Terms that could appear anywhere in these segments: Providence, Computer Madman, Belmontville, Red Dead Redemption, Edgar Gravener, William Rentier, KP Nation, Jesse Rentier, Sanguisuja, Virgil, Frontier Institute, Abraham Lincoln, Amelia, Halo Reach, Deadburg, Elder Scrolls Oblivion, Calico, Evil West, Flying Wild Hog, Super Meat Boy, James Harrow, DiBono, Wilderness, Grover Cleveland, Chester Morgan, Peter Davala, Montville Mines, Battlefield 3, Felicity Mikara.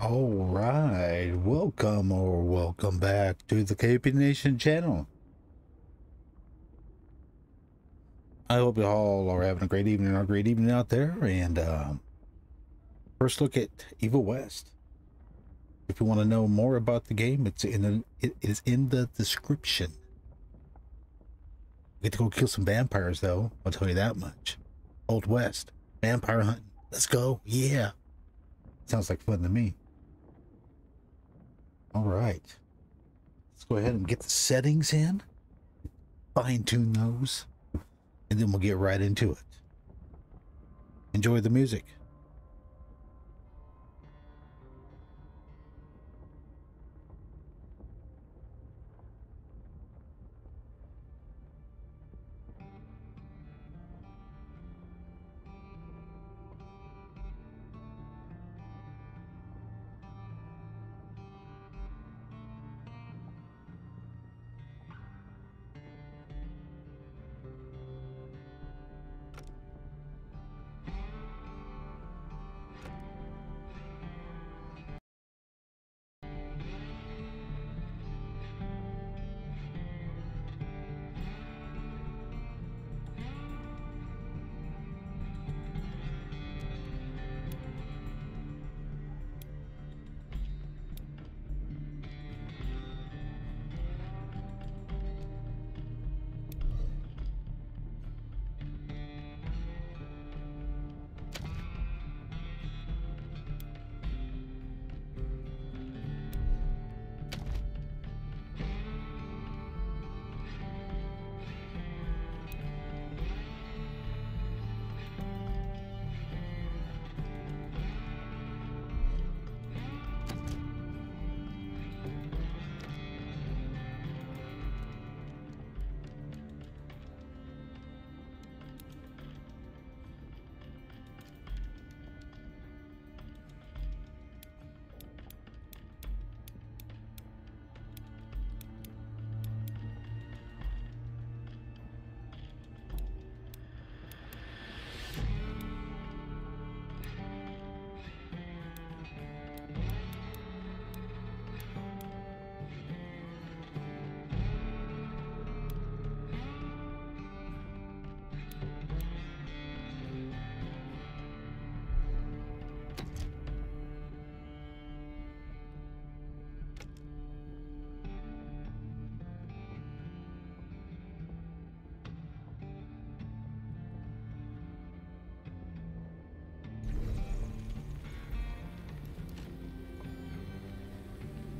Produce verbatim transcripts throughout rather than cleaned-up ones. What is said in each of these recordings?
All right, welcome or welcome back to the K P Nation channel. I hope you all are having a great evening or a great evening out there. And um, first look at Evil West. If you want to know more about the game, it's in the, it is in the description. We get to go kill some vampires, though. I'll tell you that much. Old West vampire hunting. Let's go! Yeah, sounds like fun to me. All right, let's go ahead and get the settings in, fine tune those, and then we'll get right into it. Enjoy the music.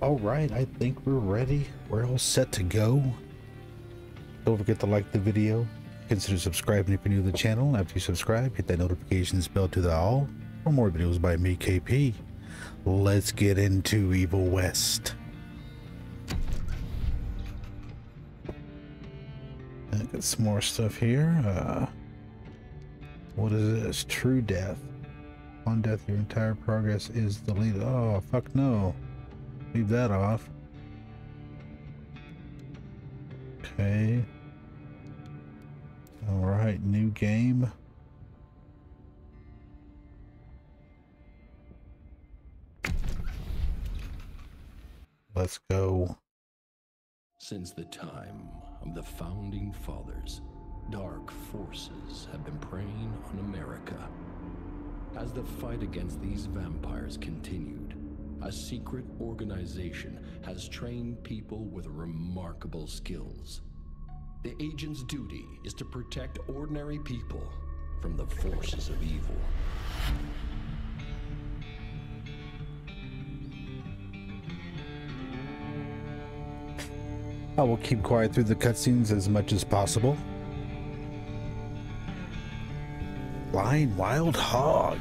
All right, I think we're ready. We're all set to go. Don't forget to like the video. Consider subscribing if you're new to the channel. After you subscribe, hit that notifications bell to the all for more videos by me, K P. Let's get into Evil West. I got some more stuff here. Uh, what is this? True death. On death, your entire progress is deleted. Oh, fuck no. Leave that off. Okay. All right, new game. Let's go. Since the time of the Founding Fathers, dark forces have been preying on America. As the fight against these vampires continued, a secret organization has trained people with remarkable skills. The agent's duty is to protect ordinary people from the forces of evil. I will keep quiet through the cutscenes as much as possible. Flying Wild Hog.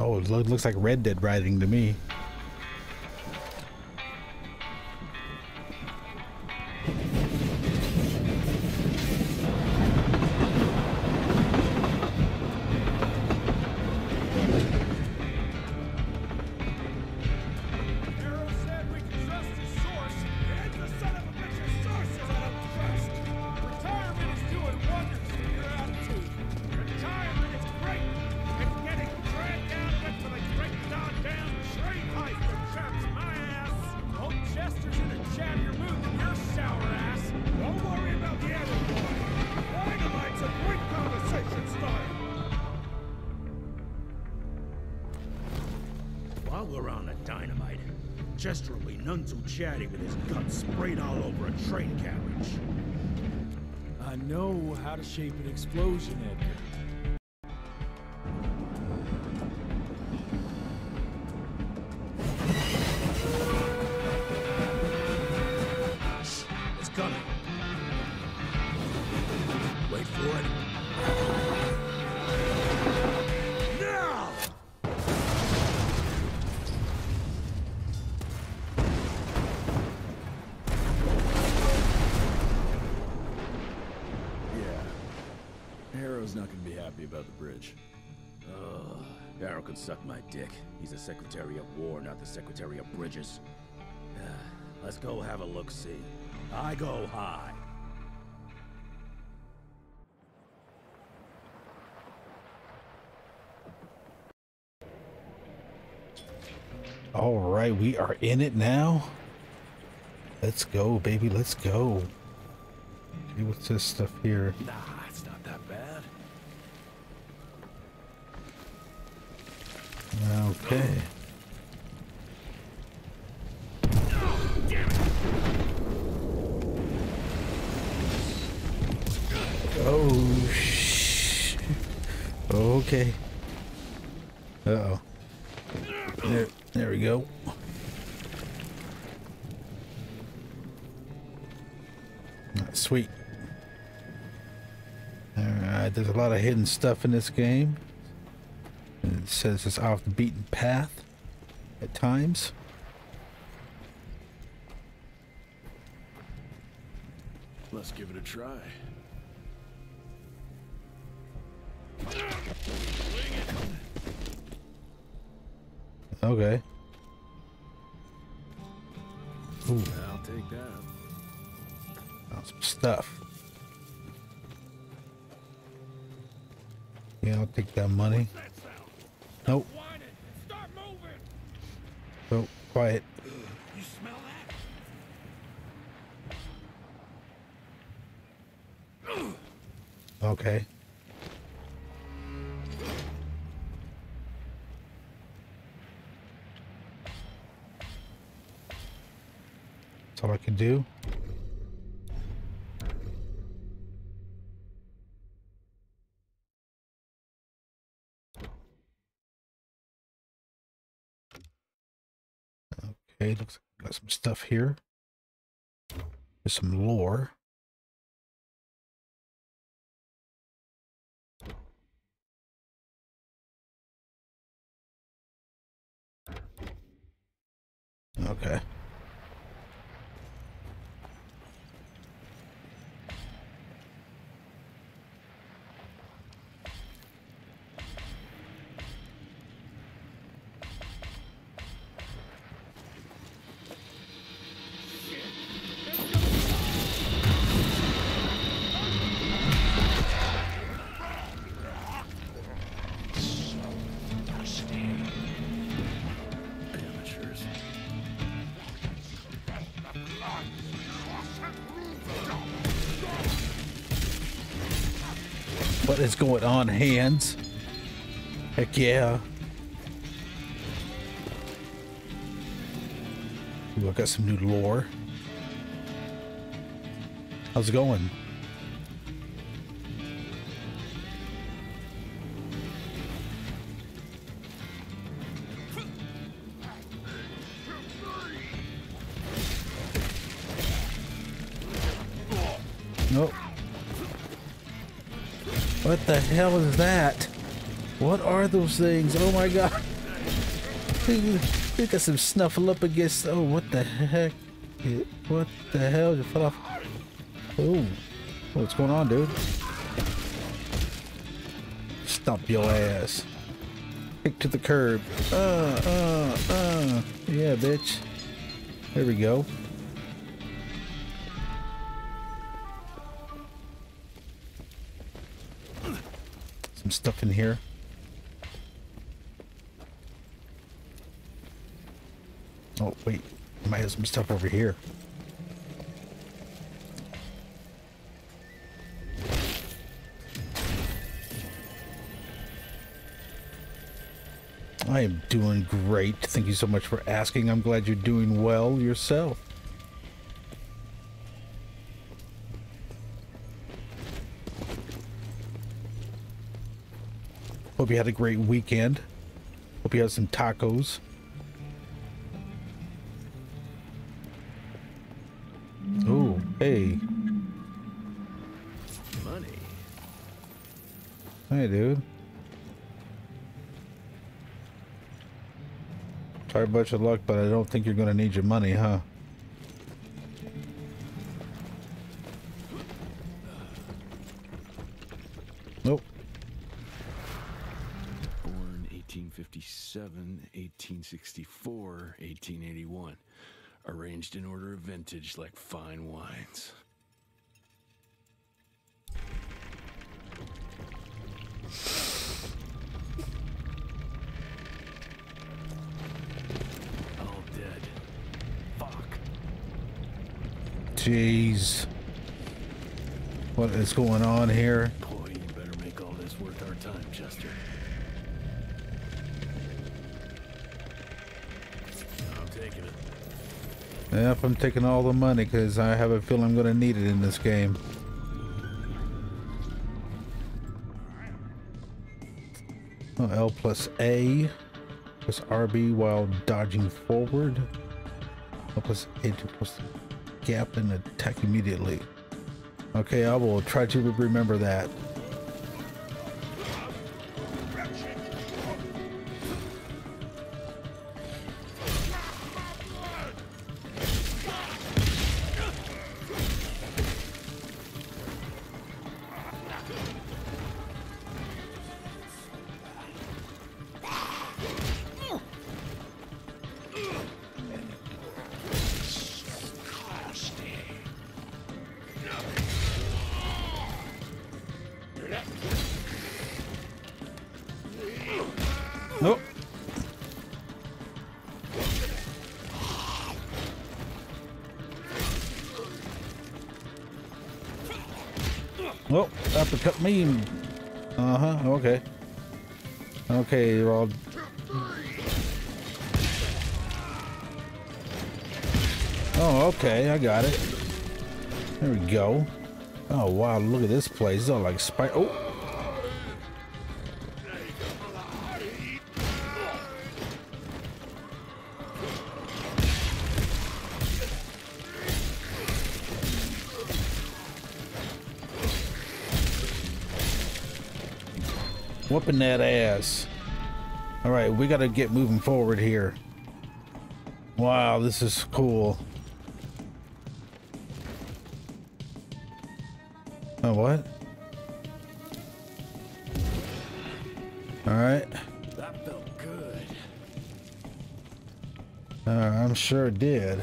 Oh, it looks like Red Dead riding to me. Chester will be none too chatty with his guts sprayed all over a train carriage. I know how to shape an explosion, Edgar. Suck my dick. He's the Secretary of War, not the Secretary of Bridges. Let's go have a look-see. I go high. All right, we are in it now. Let's go, baby. Let's go. See what's this stuff here? Nah, it's not that bad. Okay. Oh, damn it. Oh sh. Okay. Uh-oh. There, there we go. That's sweet. All right, there's a lot of hidden stuff in this game. It says it's off the beaten path at times. Let's give it a try. Okay. Ooh. I'll take that. Found some stuff. Yeah, I'll take that money. Nope. Start moving. Oh, quiet. You smell that? Okay. That's all I can do. Okay, looks like we got some stuff here. There's some lore. Okay. What is going on, hands? Heck yeah. Ooh, I got some new lore. How's it going? Nope. What the hell is that? What are those things? Oh my god. They got some snuffle up against. Oh, what the heck? What the hell? You fell off. Oh. What's going on, dude? Stomp your ass. Kick to the curb. Uh, uh, uh. Yeah, bitch. There we go. Stuff in here. Oh wait, I might have some stuff over here. I I am doing great. Thank you so much for asking. I'm glad you're doing well yourself. Hope you had a great weekend. Hope you had some tacos. Ooh, hey. Money. Hey, dude. Sorry about your luck, but I don't think you're gonna need your money, huh? Nope. Born eighteen fifty-seven, eighteen sixty-four, eighteen eighty-one. Arranged in order of vintage like fine wines. Jeez. What is going on here? Boy, you better make all this worth our time, Chester. I'm taking it. Yep, I'm taking all the money because I have a feeling I'm going to need it in this game. Oh, L plus A plus R B while dodging forward. L plus A to plus... gap and attack immediately. Okay, I will try to remember that. Cut me. Uh-huh, okay. Okay, you're all... Oh, okay, I got it. There we go. Oh, wow, look at this place. It's all like spy... Oh! Whooping that ass. All right, we got to get moving forward here. Wow, this is cool. Oh, what? All right. That felt good. Uh, I'm sure it did.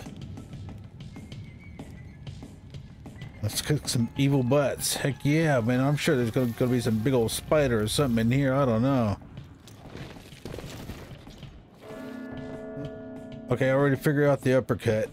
Let's cook some evil butts. Heck yeah, man. I'm sure there's going to be some big old spider or something in here. I don't know. Okay, I already figured out the uppercut.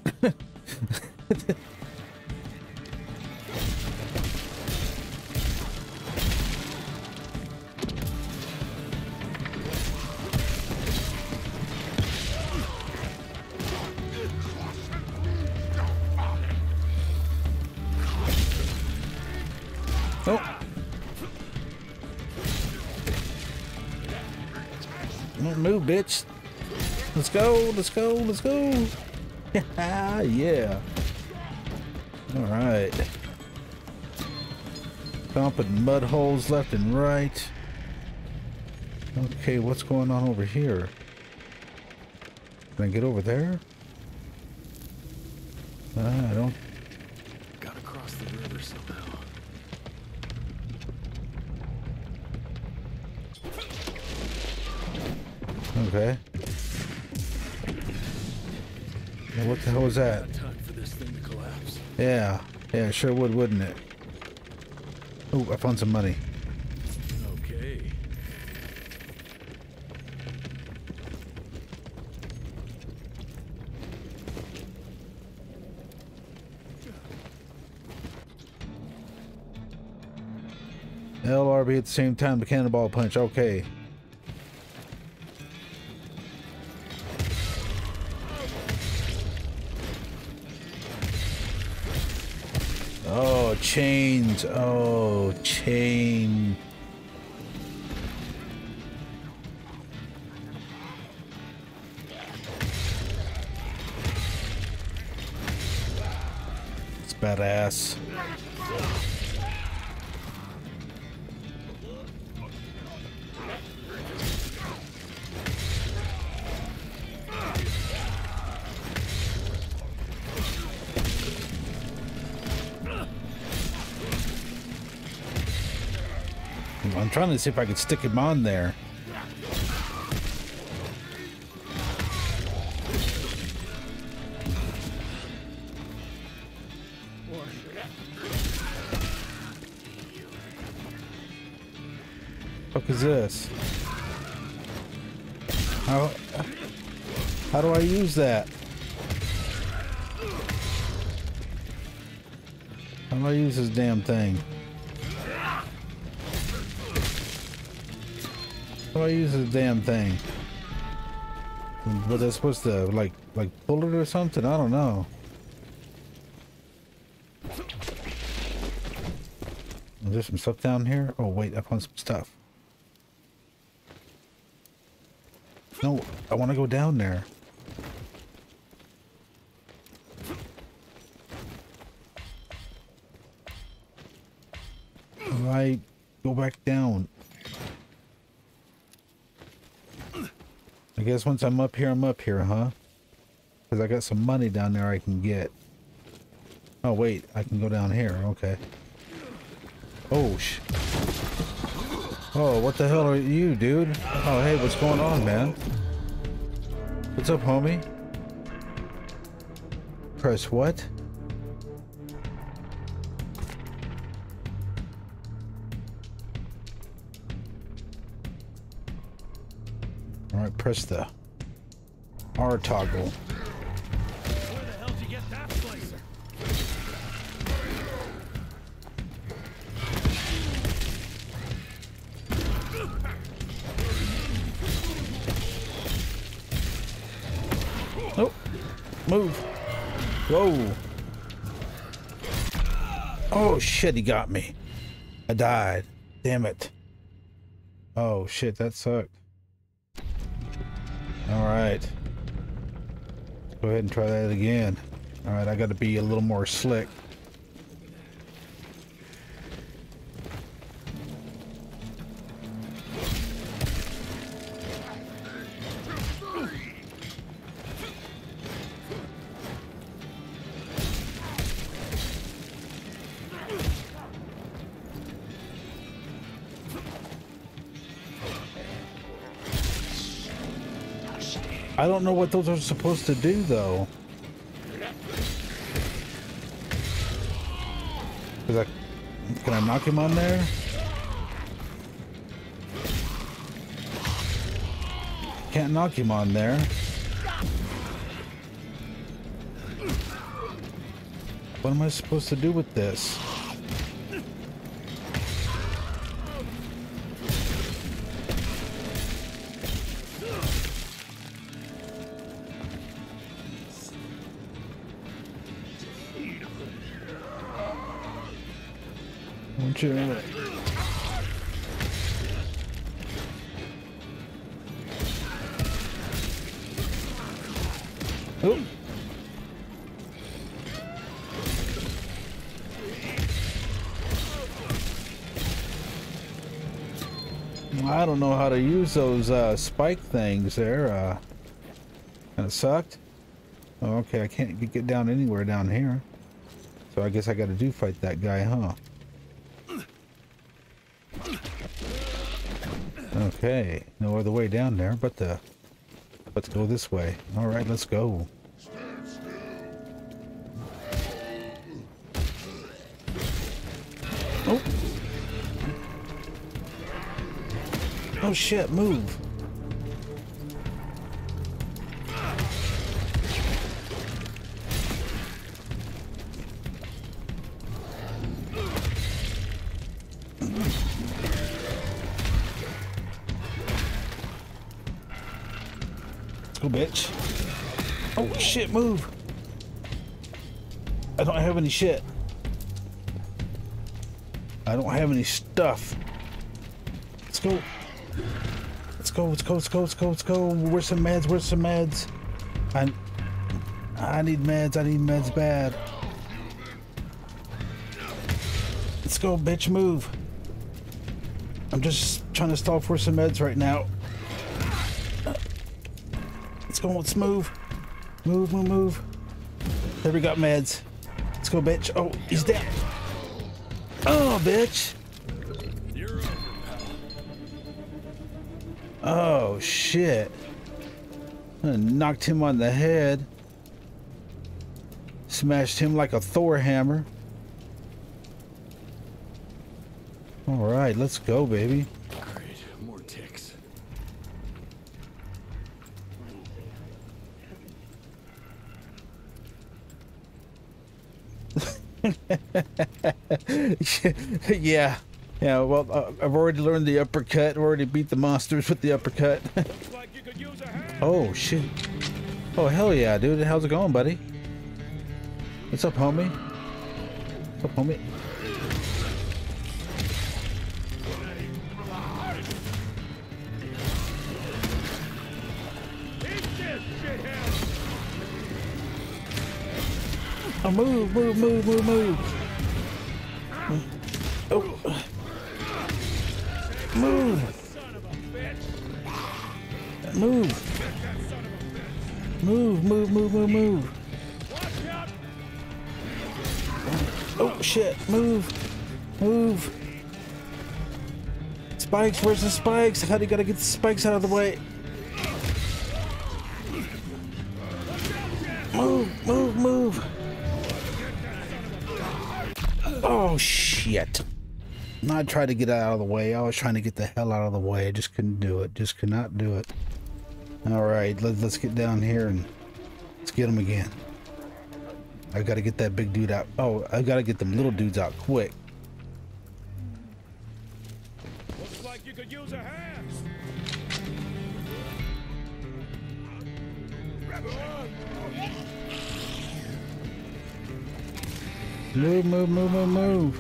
Bitch, let's go, let's go, let's go. Yeah. All right. Pumping mud holes left and right. Okay, what's going on over here? Can I get over there? Uh, I don't. Gotta cross the river somehow. Okay. Now what the hell was that? Yeah, yeah, it sure would, wouldn't it? Oh, I found some money. Okay. L R B at the same time, the cannonball punch. Okay. Oh, chains. Oh, chain. It's badass. I'm trying to see if I can stick him on there. What the fuck is this? How, how do I use that? How do I use this damn thing? I use this damn thing, but that's supposed to like like pull it or something. I don't know. Is there some stuff down here? Oh wait, I found some stuff. No, I want to go down there. All right, go back down. I guess once I'm up here, I'm up here, huh? Because I got some money down there I can get. Oh, wait. I can go down here. Okay. Oh, sh... Oh, what the hell are you, dude? Oh, hey, what's going on, man? What's up, homie? Press what? Alright, press the R toggle. Where the hell did you get that place? Nope. Move. Whoa. Oh shit, he got me. I died. Damn it. Oh shit, that sucked. All right, go ahead and try that again. All right, I got to be a little more slick. I don't know what those are supposed to do, though. Is that, can I knock him on there? Can't knock him on there. What am I supposed to do with this? Oh. I don't know how to use those uh, spike things there. Uh, kind of sucked. Oh, okay, I can't get down anywhere down here. So I guess I got to do fight that guy, huh? Okay, no other way down there but the... Let's go this way. All right, let's go. Oh. Oh shit, move. Bitch. Oh shit, move. I don't have any shit. I don't have any stuff. Let's go. Let's go, let's go, let's go, let's go, let's go. Where's some meds? Where's some meds? I, I need meds. I need meds bad. Let's go, bitch, move. I'm just trying to stall for some meds right now. Let's go, let's move. Move, move, move. There we got meds. Let's go, bitch. Oh, he's dead. Oh, bitch. Oh, shit. I knocked him on the head. Smashed him like a Thor hammer. All right, let's go, baby. Great, more ticks. yeah, yeah. Well, uh, I've already learned the uppercut. I've already beat the monsters with the uppercut. like you could use a hand. Oh shit! Oh hell yeah, dude. How's it going, buddy? What's up, homie? What's up, homie? Oh, move, move, move, move, move. Oh. Move. Move. Move, move, move, move, move. Oh, shit. Move. Move. Spikes, where's the spikes? How do you gotta get the spikes out of the way? Move, move, move. Oh shit. I tried to get out of the way. I was trying to get the hell out of the way. I just couldn't do it. Just could not do it. Alright, let's, let's get down here and let's get him again. I gotta get that big dude out. Oh, I gotta get them little dudes out quick. Looks like you could use a hand. Move, move, move, move, move.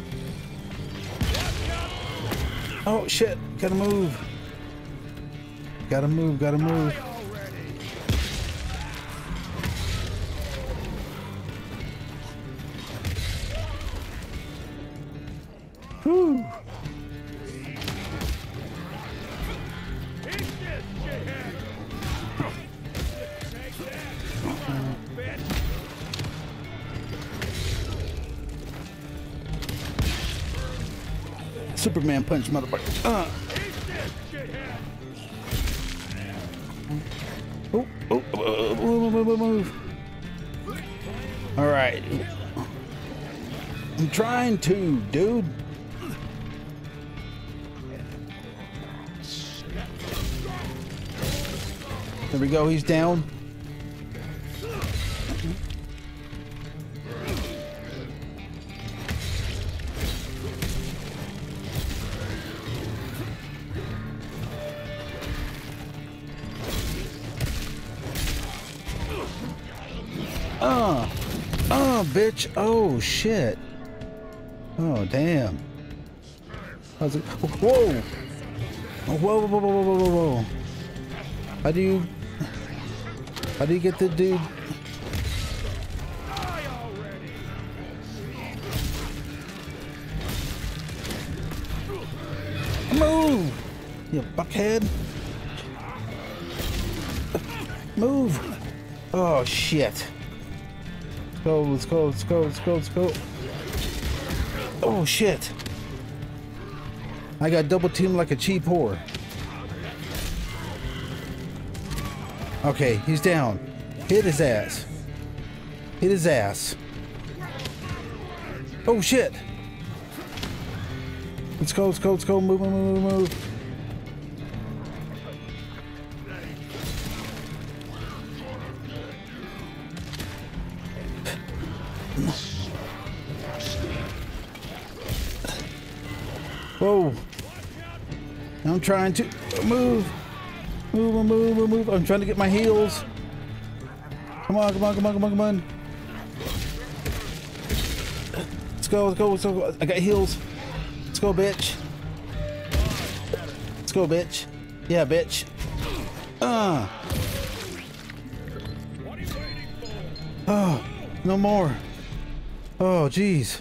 Oh, shit. Gotta move. Gotta move, gotta move. Whew. Superman punch, motherfucker. Uh. Oh, oh, oh, move, move, move, move. All right. I'm trying to, dude. There we go. He's down. Bitch, oh shit. Oh damn. How's it? Whoa. Whoa, whoa, whoa, whoa, whoa, whoa, whoa. How do you How do you get the dude? Move! You buckhead. Move. Oh shit. Go, let's go, let's go, let's go, let's go. Oh shit. I got double teamed like a cheap whore. Okay, he's down. Hit his ass. Hit his ass. Oh shit. Let's go, let's go, let's go. Move, move, move, move. Whoa. I'm trying to move. Move, move, move, move. I'm trying to get my heels. Come on, come on, come on, come on, come on. Let's go, let's go, let's go. I got heels. Let's go, bitch. Let's go, bitch. Yeah, bitch. Uh. Oh, no more. Oh, jeez.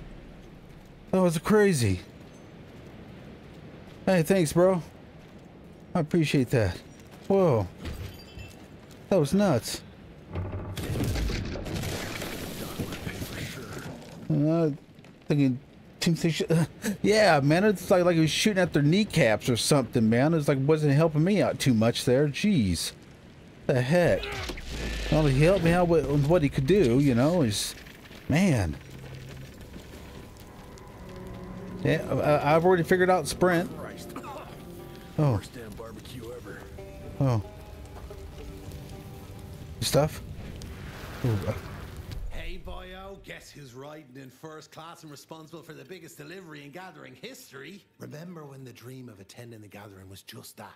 That was crazy. Hey, thanks, bro. I appreciate that. Whoa. That was nuts. I'm thinking... Yeah, man, it's like, like he was shooting at their kneecaps or something, man. It's like it wasn't helping me out too much there. Jeez. What the heck? Well, he helped me out with, with what he could do, you know. Is man. Yeah, I, I've already figured out sprint. Oh. Worst damn barbecue ever. Oh. Stuff? Ooh. Guess who's riding in first class and responsible for the biggest delivery in gathering history? Remember when the dream of attending the gathering was just that?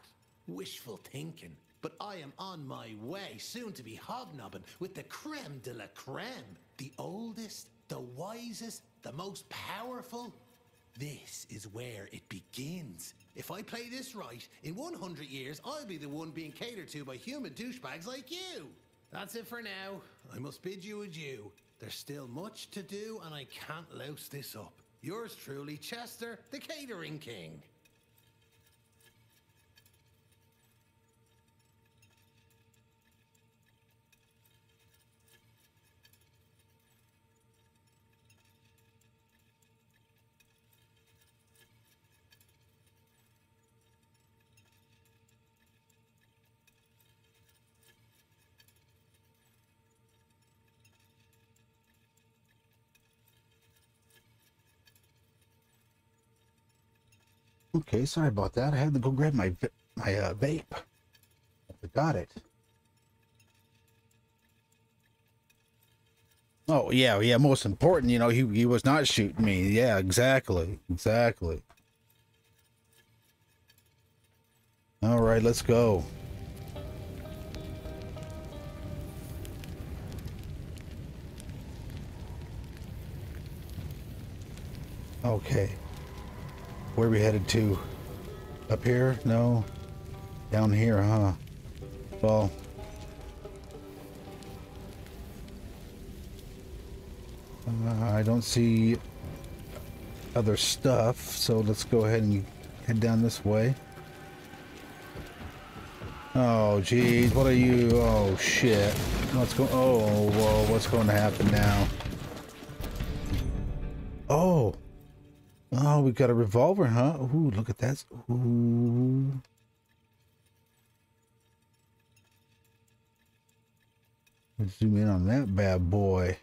Wishful thinking. But I am on my way, soon to be hobnobbing with the creme de la creme. The oldest, the wisest, the most powerful. This is where it begins. If I play this right, in one hundred years, I'll be the one being catered to by human douchebags like you. That's it for now. I must bid you adieu. There's still much to do, and I can't louse this up. Yours truly, Chester, the Catering King. Okay, sorry about that. I had to go grab my my uh, vape. I forgot it. Oh yeah, yeah. Most important, you know, he he was not shooting me. Yeah, exactly, exactly. All right, let's go. Okay. Where are we headed to? Up here? No. Down here, huh? Well. Uh, I don't see other stuff, so let's go ahead and head down this way. Oh, geez. What are you? Oh, shit. What's going... Oh, whoa. What's going to happen now? Oh. Oh, we got a revolver, huh? Ooh, look at that. Ooh. Let's zoom in on that bad boy.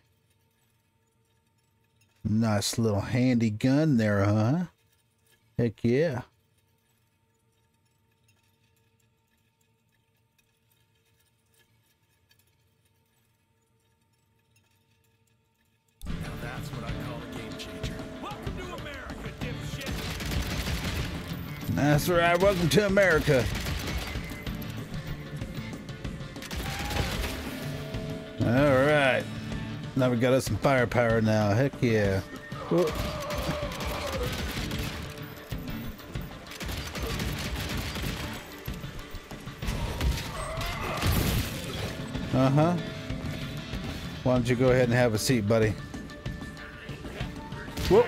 Nice little handy gun there, huh? Heck yeah. That's right. Welcome to America. All right. Now we got us some firepower now. Heck yeah. Whoa. Uh-huh. Why don't you go ahead and have a seat, buddy? Whoop.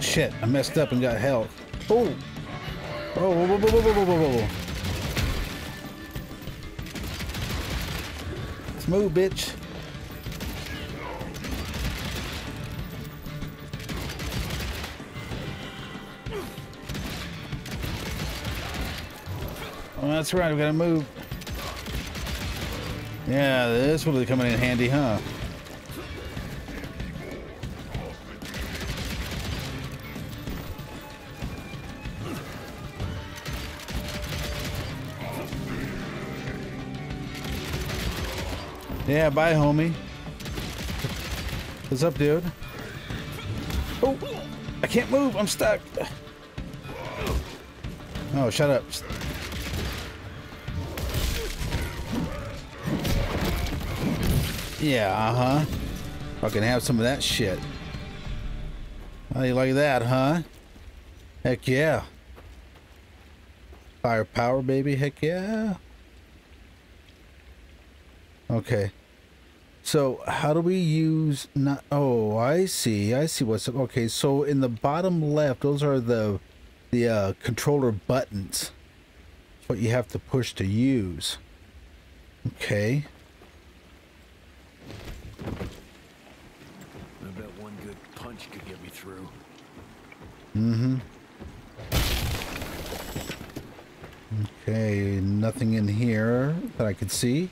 Shit, I messed up and got held. Oh! Oh, whoa, whoa, whoa, whoa, whoa, whoa, whoa. Let's move, bitch. Oh, that's right, we gotta move. Yeah, this will be coming in handy, huh? Yeah, bye, homie. What's up, dude? Oh, I can't move. I'm stuck. Oh, shut up. Yeah, uh-huh. I can have some of that shit. How do you like that, huh? Heck yeah. Firepower, baby. Heck yeah. Okay. So, how do we use... Not, oh, I see. I see what's up. Okay, so in the bottom left, those are the, the uh, controller buttons. That's what you have to push to use. Okay. I bet one good punch could get me through. Mm-hmm. Okay, nothing in here that I could see.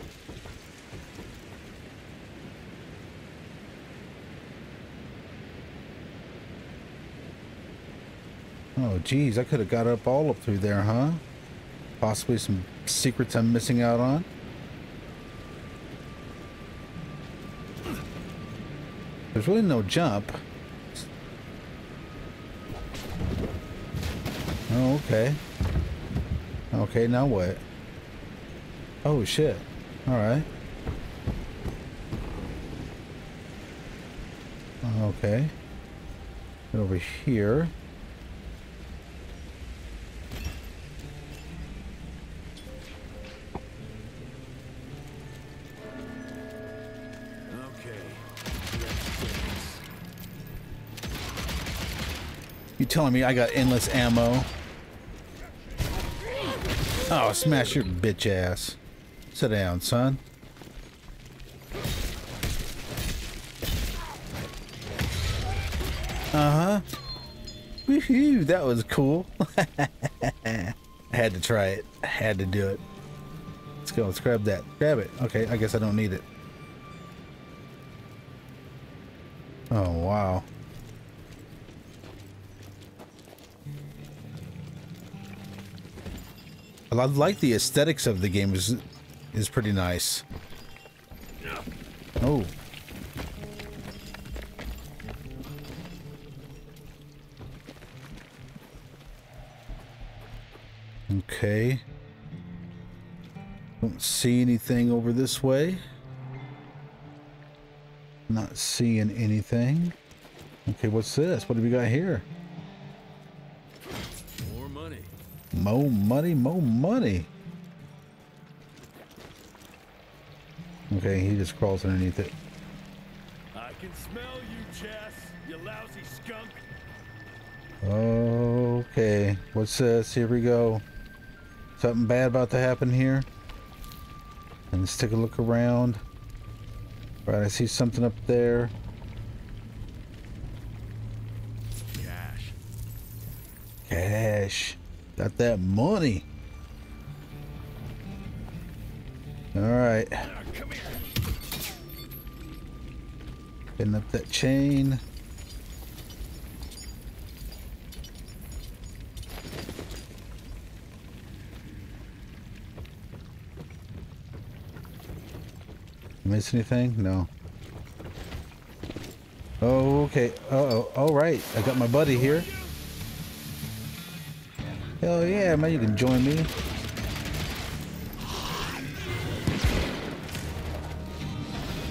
Oh, geez, I could have got up all up through there, huh? Possibly some secrets I'm missing out on. There's really no jump. Oh, okay. Okay, now what? Oh, shit. All right. Okay. Get over here. You telling me I got endless ammo? Oh, smash your bitch ass. Sit down, son. Uh-huh. Woohoo, that was cool. I had to try it. I had to do it. Let's go, let's grab that. Grab it. Okay, I guess I don't need it. Oh, wow. I like the aesthetics of the game. Is is pretty nice. Yeah. Oh. Okay. Don't see anything over this way. Not seeing anything. Okay, what's this? What do we got here? Mo money, mo money. Okay, he just crawls underneath it. I can smell you, Jess, you lousy skunk. Okay, what's this? Here we go. Something bad about to happen here. And let's take a look around. All right, I see something up there. Cash. Cash. Got that money. All right. Come here. Getting up that chain. Miss anything? No. Oh, okay. Uh-oh. All right. I got my buddy here. Hell yeah, man, you can join me.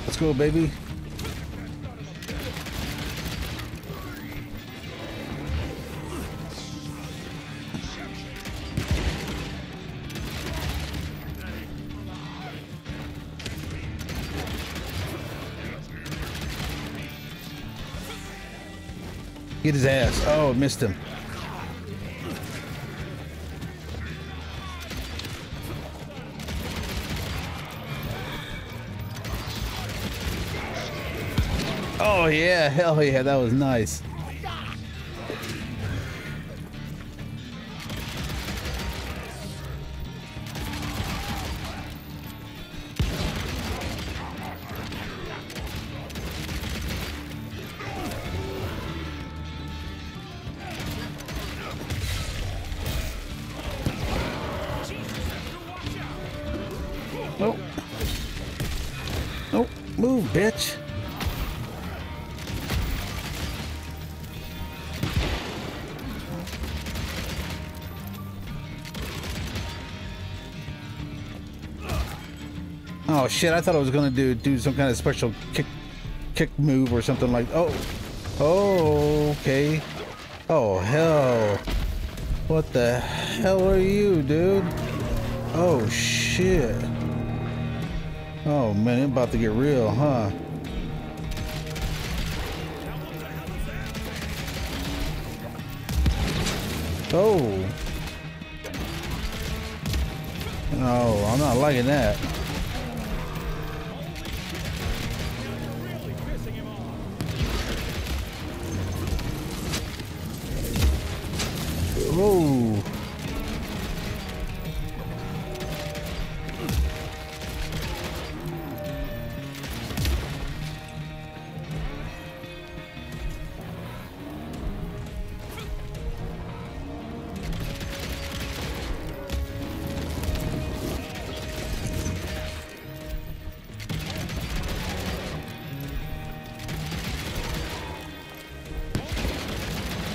Let's go, baby. Get his ass. Oh, missed him. Oh yeah, hell yeah, that was nice. Oh. Oh, move, bitch. Oh shit, I thought I was gonna do do some kind of special kick kick move or something like oh. Oh okay. Oh hell. What the hell are you, dude? Oh shit. Oh man, it's about to get real, huh? Oh. No, I'm not liking that. Whoa.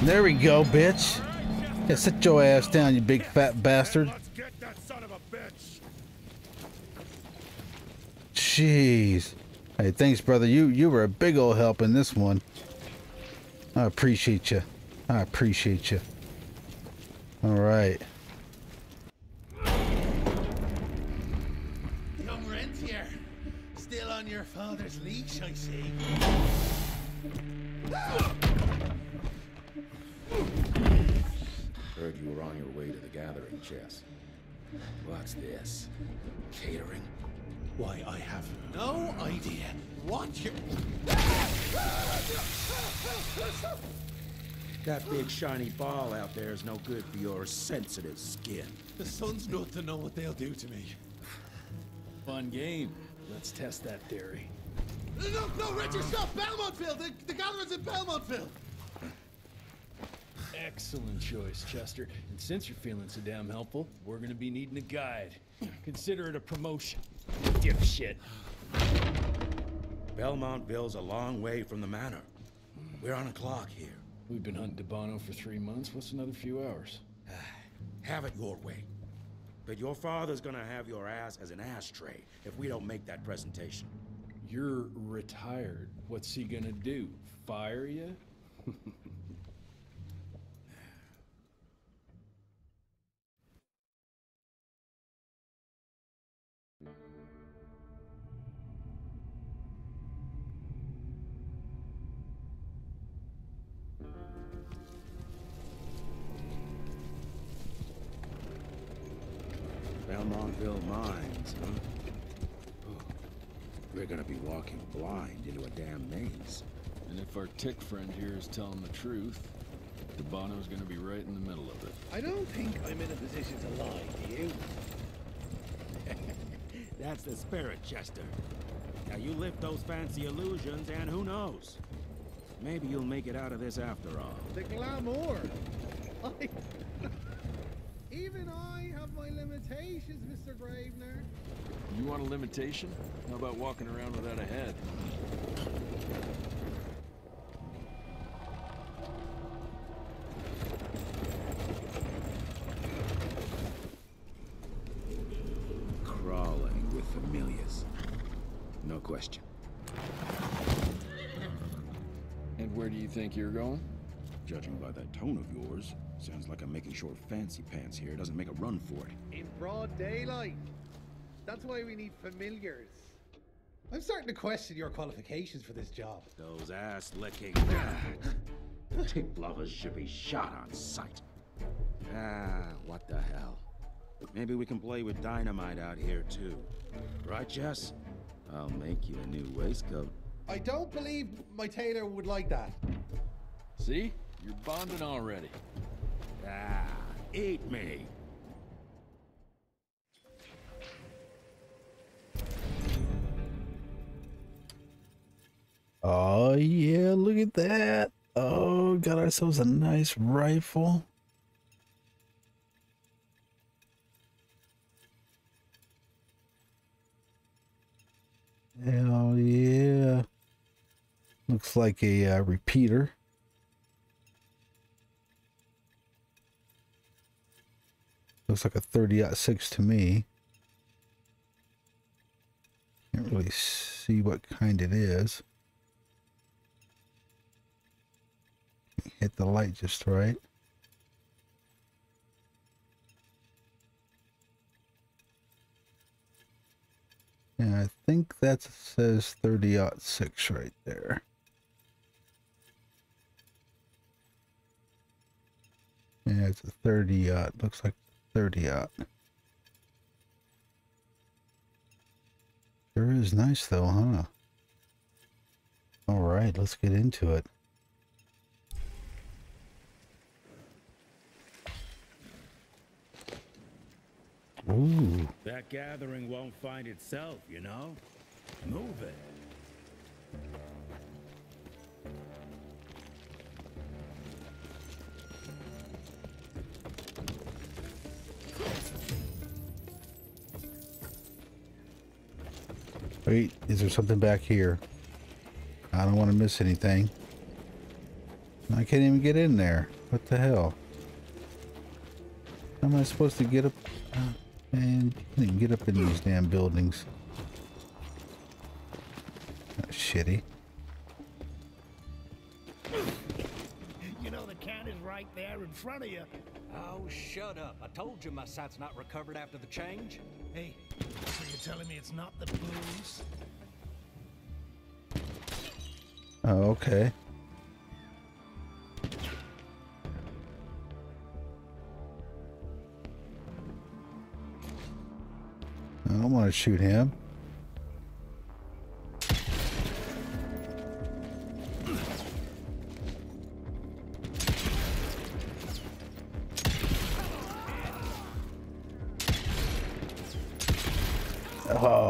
There we go, bitch. Yeah, sit your ass down, you big fat bastard. Let's get that son of a bitch. Jeez. Hey, thanks, brother. You you were a big old help in this one. I appreciate you. I appreciate you. All right. Young Rentier, still on your father's leash, I see. Heard you were on your way to the gathering, Jess. What's this? Catering? Why, I have no idea what you... That big shiny ball out there is no good for your sensitive skin. The sun's not to know what they'll do to me. Fun game. Let's test that theory. No, no, Richard, stop! Belmontville! The, the gathering's in Belmontville! Excellent choice, Chester. And since you're feeling so damn helpful, we're gonna be needing a guide. Consider it a promotion, dipshit. Belmontville's a long way from the manor. We're on a clock here. We've been hunting DiBono for three months. What's another few hours? Have it your way. But your father's gonna have your ass as an ashtray if we don't make that presentation. You're retired. What's he gonna do? Fire you? Montville Mines, huh? Oh, we're gonna be walking blind into a damn maze. And if our tick friend here is telling the truth, DiBono's gonna be right in the middle of it. I don't think I'm in a position to lie to you. That's the spirit, Chester. Now you lift those fancy illusions, and who knows? Maybe you'll make it out of this after all. The glamour! I... Even I have my limitations, Mister Gravener. You want a limitation? How about walking around without a head? Crawling with familiars. No question. And where do you think you're going? Judging by that tone of yours, sounds like I'm making sure Fancy Pants here doesn't make a run for it. In broad daylight. That's why we need familiars. I'm starting to question your qualifications for this job. Those ass-licking... Tick lovers should be shot on sight. Ah, what the hell. Maybe we can play with dynamite out here, too. Right, Jess? I'll make you a new waistcoat. I don't believe my tailor would like that. See? You're bonding already. Ah, eat me. Oh yeah, look at that. Oh, got ourselves a nice rifle. Hell yeah. Looks like a uh, repeater. Looks like a thirty ought six to me. Can't really see what kind it is. Hit the light just right. Yeah, I think that says thirty aught six right there. Yeah, it's a thirty aught. Looks like thirty aught. Sure is nice though, huh? All right, let's get into it. Ooh. That gathering won't find itself, you know? Move it. Wait, is there something back here? I don't want to miss anything. I can't even get in there. What the hell? How am I supposed to get up? Uh, And you can get up in these damn buildings. That's shitty. You know the can is right there in front of you. Oh, shut up. I told you my sight's not recovered after the change. Hey, so you're telling me it's not the blues? Oh, okay. I don't want to shoot him.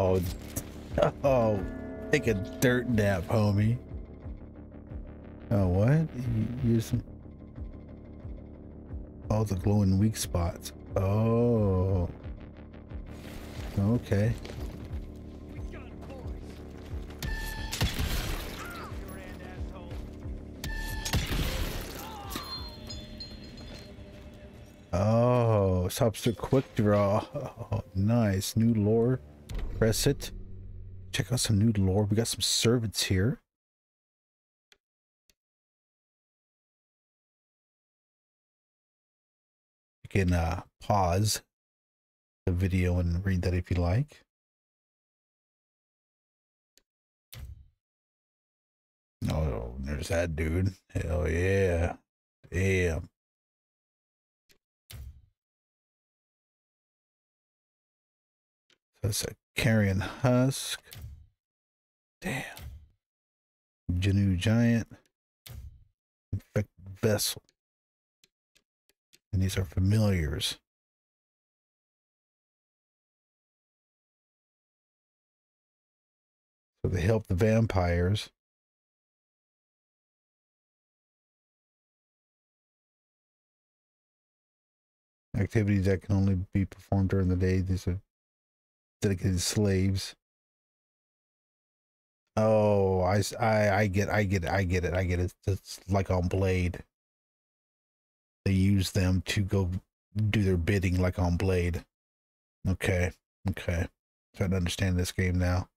Oh, oh, take a dirt nap, homie. Oh, what? Use all the glowing weak spots. Oh. Okay. Oh, Subster Quick Draw. Oh, nice. New lore. Press it. Check out some new lore. We got some servants here. You can uh, pause the video and read that if you like. Oh, there's that dude. Hell yeah. Damn. That's a carrion husk. Damn. Janu giant. Infected vessel. And these are familiars. So they help the vampires. Activities that can only be performed during the day. These are dedicated slaves. Oh, I, I, I get, I get, I get it, I get it. It's like on Blade. They use them to go do their bidding, like on Blade. Okay, okay. I'm trying to understand this game now.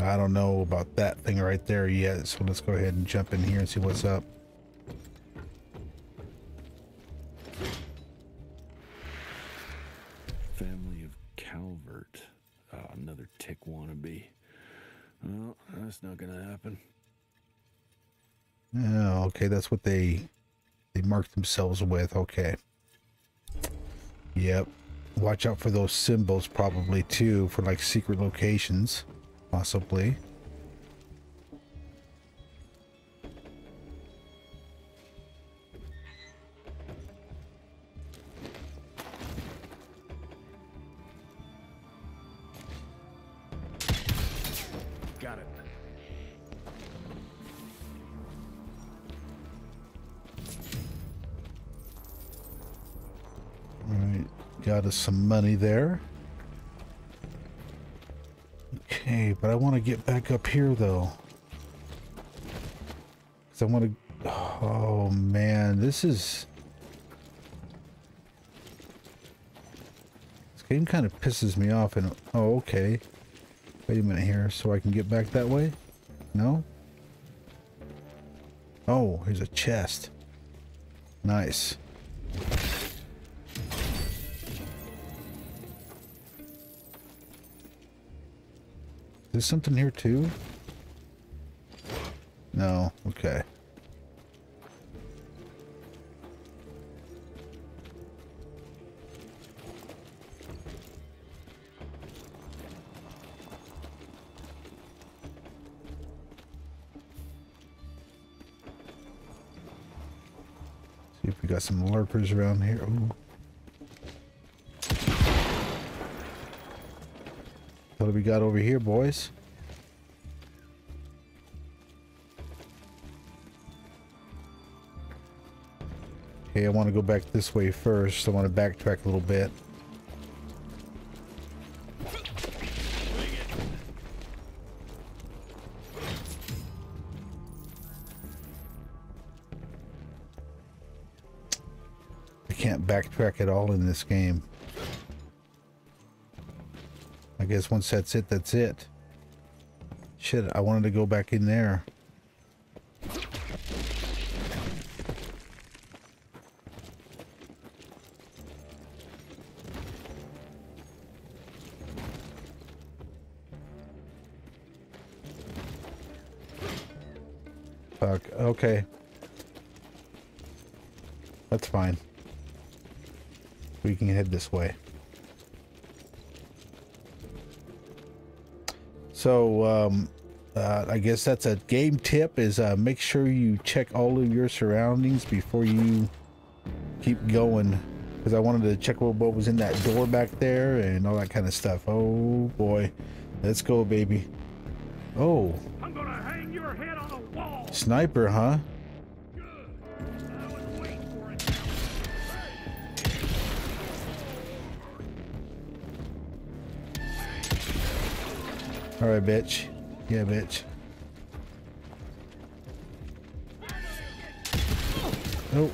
I don't know about that thing right there yet, so let's go ahead and jump in here and see what's up. Family of Calvert. Oh, another tick wannabe. Well, that's not gonna happen. Oh, okay, that's what they they marked themselves with. Okay. Yep. Watch out for those symbols probably too, for like secret locations. Possibly. Got it. All right, got us some money there. Hey, but I want to get back up here though, because I want to. Oh man, this is Game kind of pisses me off. And oh, okay. Wait a minute here, so I can get back that way? No? Oh, here's a chest. Nice. There's something here too? No, okay. See if we got some LARPers around here. Ooh. What do we got over here, boys? Okay, I want to go back this way first. I want to backtrack a little bit. I can't backtrack at all in this game. I guess once that's it, that's it. Shit, I wanted to go back in there. Fuck, okay. That's fine. We can head this way. So, um, uh, I guess that's a game tip, is uh, make sure you check all of your surroundings before you keep going. Because I wanted to check what was in that door back there and all that kind of stuff. Oh, boy. Let's go, baby. Oh. I'm going to hang your head on a wall. Sniper, huh? Good. I was waiting for it. All right, bitch. Yeah, bitch. Nope.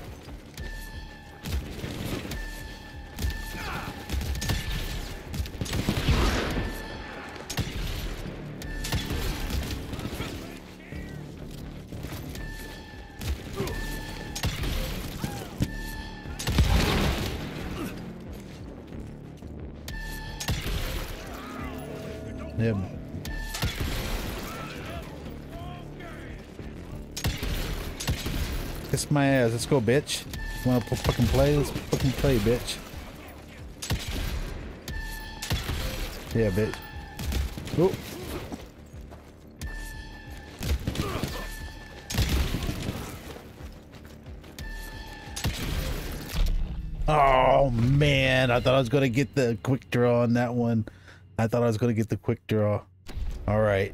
Yeah. Kiss my ass. Let's go, bitch. You wanna fucking play? Let's fucking play, bitch. Yeah, bitch. Ooh. Oh, man. I thought I was gonna get the quick draw on that one. I thought I was gonna get the quick draw. All right.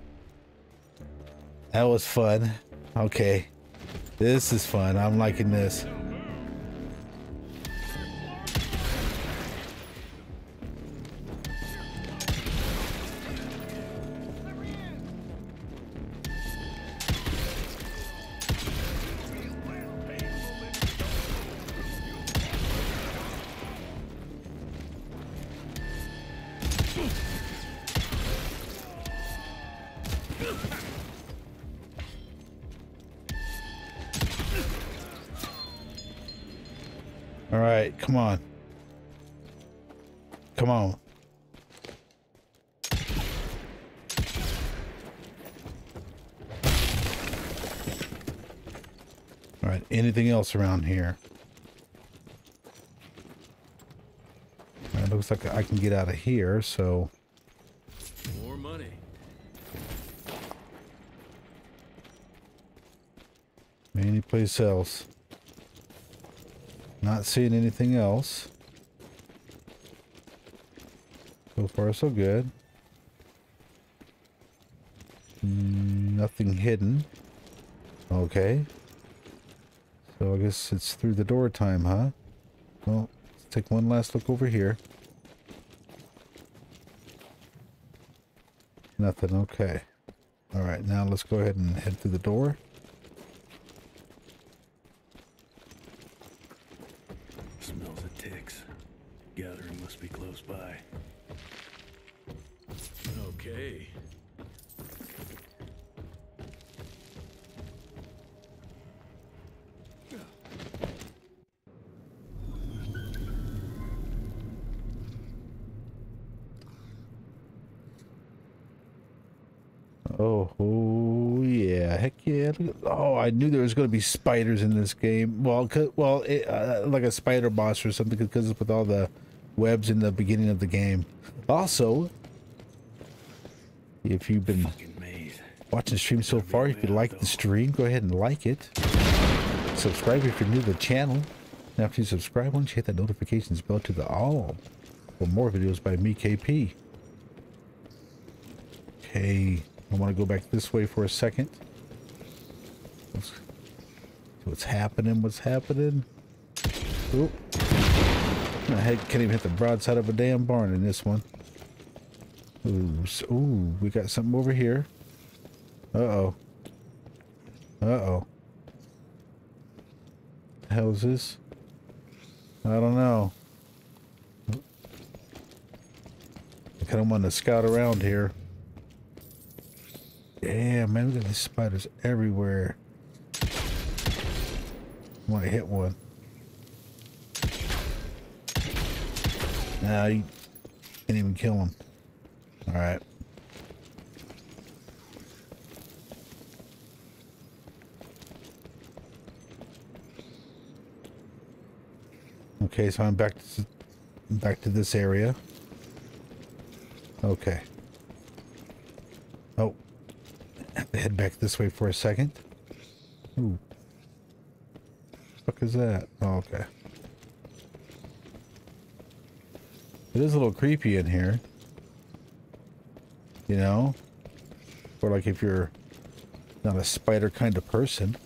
That was fun. Okay. This is fun. I'm liking this. Come on. Come on. Alright, anything else around here? Alright, looks like I can get out of here, so... More money. Any place else? Not seeing anything else. So far, so good. Mm, nothing hidden. Okay. So I guess it's through the door time, huh? Well, let's take one last look over here. Nothing, okay. Alright, now let's go ahead and head through the door. must be close by. Okay. Oh, oh yeah, heck yeah. Oh, I knew there was going to be spiders in this game. Well, well, it, uh, like a spider boss or something, because with all the webs in the beginning of the game. Also, if you've been watching the stream so far, if you like the stream, go ahead and like it. Subscribe if you're new to the channel. Now, if you subscribe, why don't you hit that notifications bell to the all for more videos by me, K P. Okay. I want to go back this way for a second. Let's, what's happening? What's happening? Oop. I can't even hit the broadside of a damn barn in this one. Ooh, so, ooh, we got something over here. Uh-oh. Uh-oh. The hell is this? I don't know. I kind of want to scout around here. Damn, man, look at these spiders everywhere. I want to hit one. Nah, you can't even kill him. Alright. Okay, so I'm back to, back to this area. Okay. Oh. Head back this way for a second. Ooh. What the fuck is that? Oh, okay. It is a little creepy in here. You know? Or like if you're not a spider kind of person.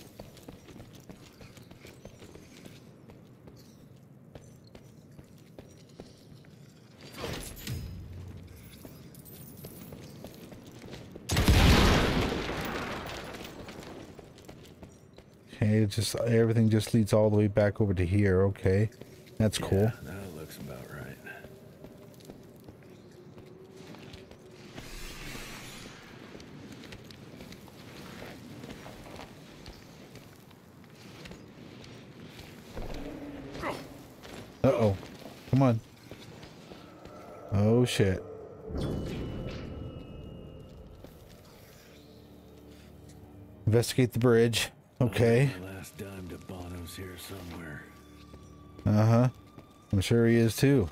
Just everything just leads all the way back over to here. Okay, that's yeah, cool. That looks about right. Uh oh, come on. Oh shit. Investigate the bridge. Okay. Dime DiBono's here somewhere. Uh-huh. I'm sure he is too.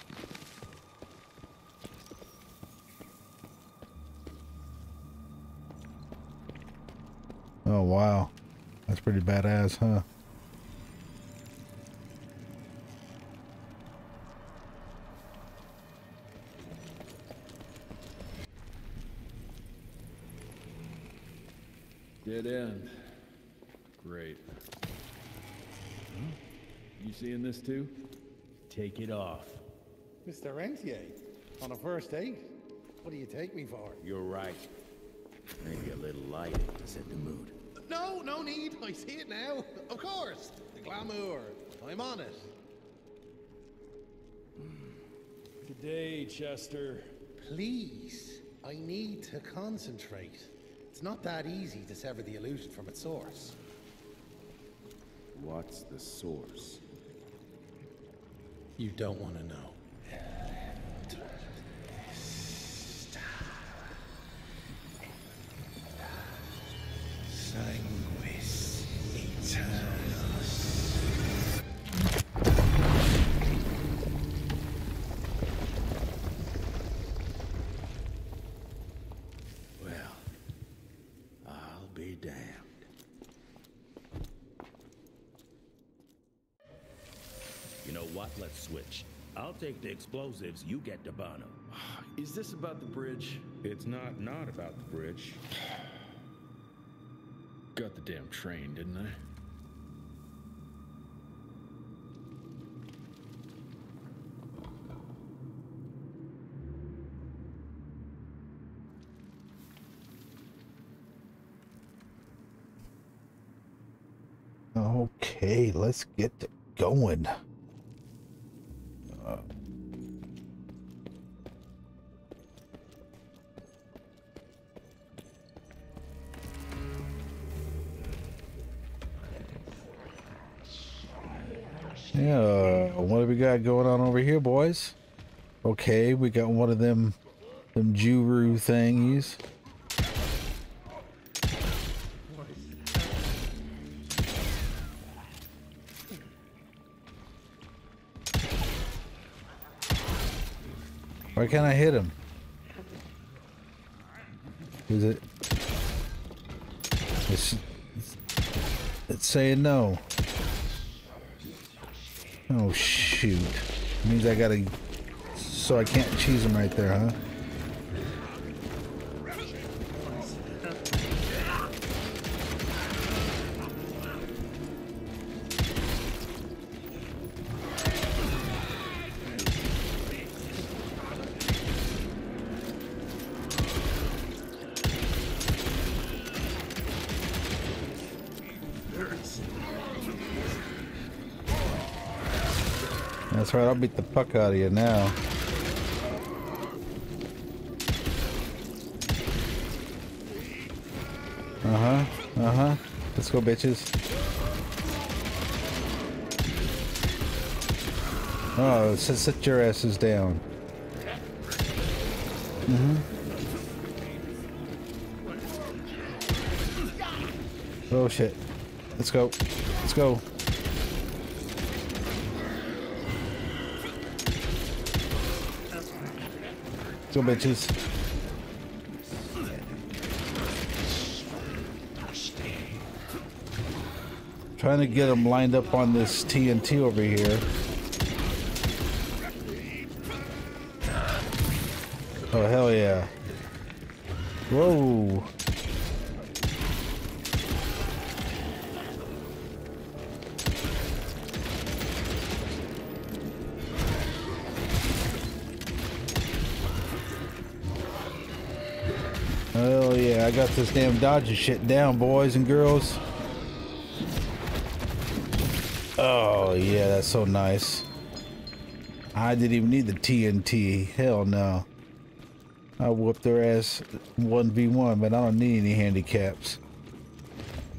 Oh wow. That's pretty badass, huh? Dead end. Great. You seeing this too? Take it off. Mister Rentier, on a first date? What do you take me for? You're right. Maybe a little light to set the mood. No, no need. I see it now. Of course. The glamour. I'm on it. Good day, Chester. Please. I need to concentrate. It's not that easy to sever the illusion from its source. What's the source? You don't want to know. Sanguis eternus. Well, I'll be damned. You know what? Let's switch. I'll take the explosives, you get DiBono. Is this about the bridge? It's not not about the bridge. Got the damn train, didn't I? Okay, let's get going. Yeah, what do we got going on over here, boys? Okay, we got one of them, them Juru thingies. Why can't I hit him? Is it? It's, it's saying no. Oh shoot! It means I gotta. So I can't cheese him right there, huh? That's right, I'll beat the puck out of you now. Uh-huh, uh-huh. Let's go, bitches. Oh, sit, sit your asses down. Mm-hmm. Oh, shit. Let's go. Let's go. So bitches. Trying to get them lined up on this T N T over here. Oh, hell yeah. Whoa. Hell yeah, I got this damn Dodger shit down, boys and girls. Oh yeah, that's so nice. I didn't even need the T N T. Hell no. I whooped their ass one v one, but I don't need any handicaps.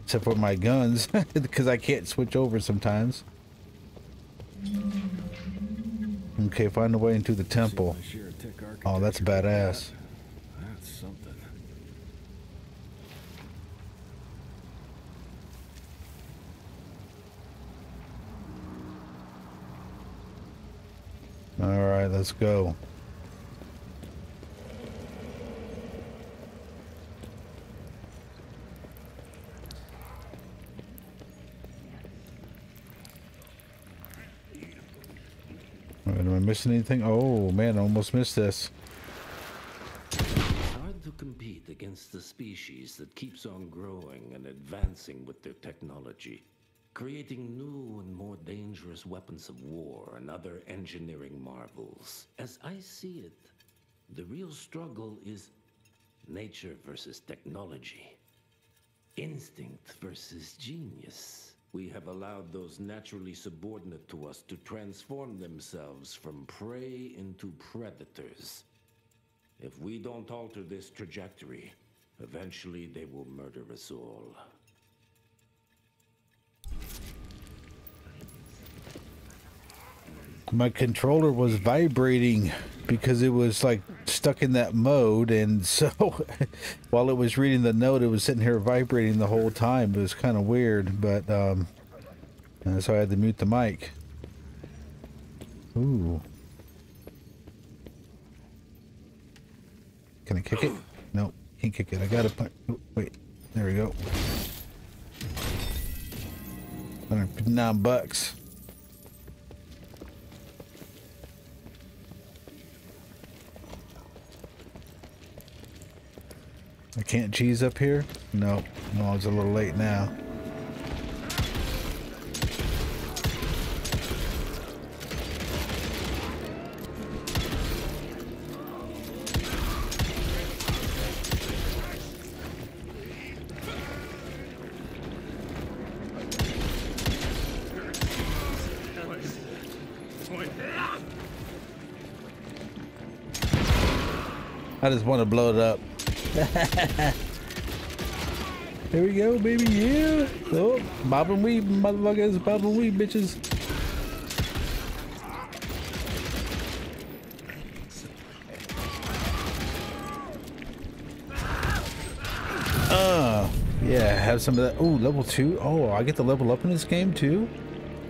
Except for my guns, because I can't switch over sometimes. Okay, find a way into the temple. Oh, that's badass. Alright, let's go. Wait, am I missing anything? Oh man, I almost missed this. It's hard to compete against the species that keeps on growing and advancing with their technology. Creating new and more dangerous weapons of war and other engineering marvels. As I see it, the real struggle is nature versus technology. Instinct versus genius. We have allowed those naturally subordinate to us to transform themselves from prey into predators. If we don't alter this trajectory, eventually they will murder us all. My controller was vibrating because it was like stuck in that mode, and so while it was reading the note, it was sitting here vibrating the whole time. It was kind of weird, but um, so I had to mute the mic. Ooh, can I kick it? No, can't kick it. I gotta punch. Oh, wait, there we go. Nine bucks. I can't cheese up here? Nope. No, it's a little late now. I just want to blow it up. Here we go, baby, yeah! Oh, bob and weave, motherfuckers, bob and weave, bitches. Yeah, have some of that. Oh, level two. Oh, I get to level up in this game too.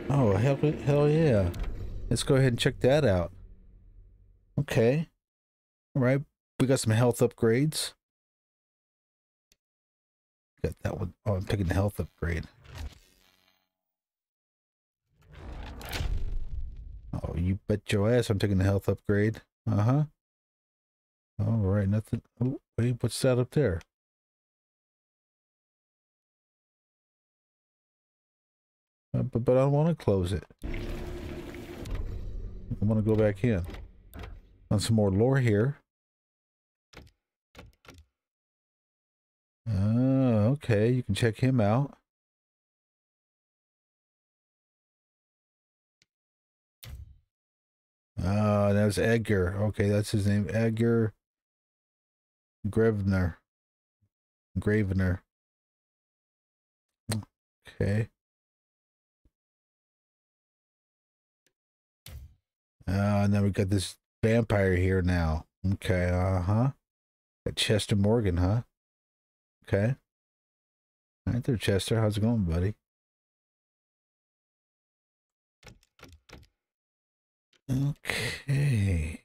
Oh, hell, hell yeah. Let's go ahead and check that out. Okay. All right. We got some health upgrades. Got that one. Oh, I'm taking the health upgrade. Oh, you bet your ass I'm taking the health upgrade. Uh-huh. All right, nothing. Oh, wait, what's that up there? Uh, but, but I want to close it. I want to go back in. On some more lore here. Uh, okay, you can check him out. Ah, uh, that was Edgar. Okay, that's his name. Edgar Gravener. Gravener. Okay. Uh, and then we got this vampire here now. Okay, uh-huh. Got Chester Morgan, huh? Okay. All right there, Chester. How's it going, buddy? Okay.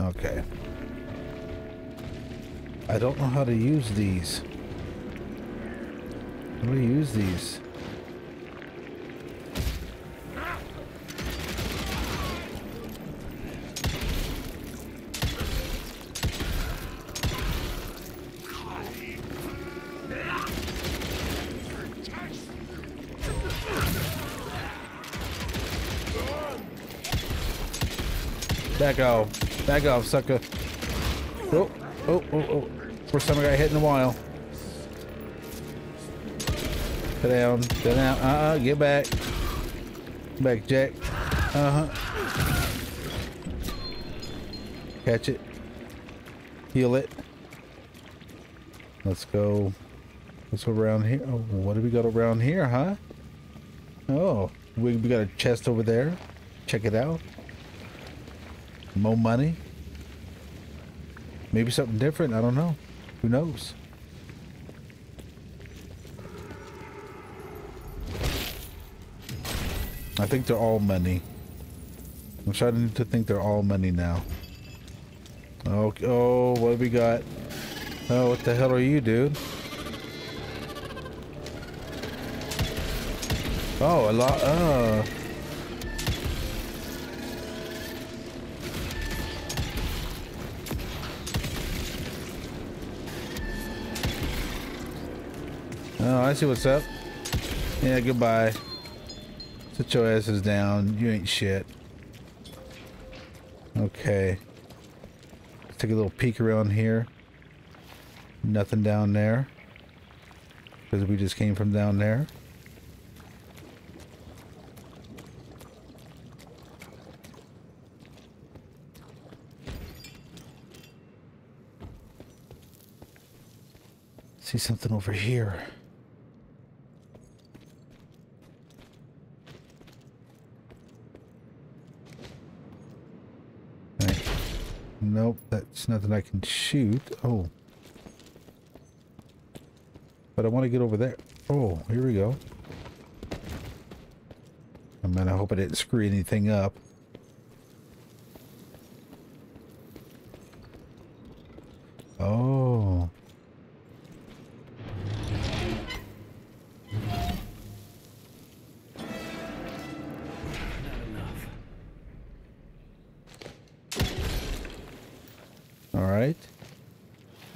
Okay. I don't know how to use these. How do we use these? Back off. Back off, sucker. Oh, oh, oh, oh. First time I got hit in a while. Get down. Get down. Uh-uh. Get back. Get back, Jack. Uh-huh. Catch it. Heal it. Let's go. Let's go around here. Oh, what do we got around here, huh? Oh, we, we got a chest over there. Check it out. More money, maybe something different. I don't know. Who knows? I think they're all money. I'm starting to think they're all money now. Okay. Oh, what have we got? Oh, what the hell are you, dude? Oh, a lot. Uh. Oh, I see what's up. Yeah, goodbye. Sit your asses down. You ain't shit. Okay. Let's take a little peek around here. Nothing down there. Because we just came from down there. See something over here. Nope, that's nothing I can shoot. Oh. But I want to get over there. Oh, here we go. Oh, man, I hope I didn't screw anything up. Oh.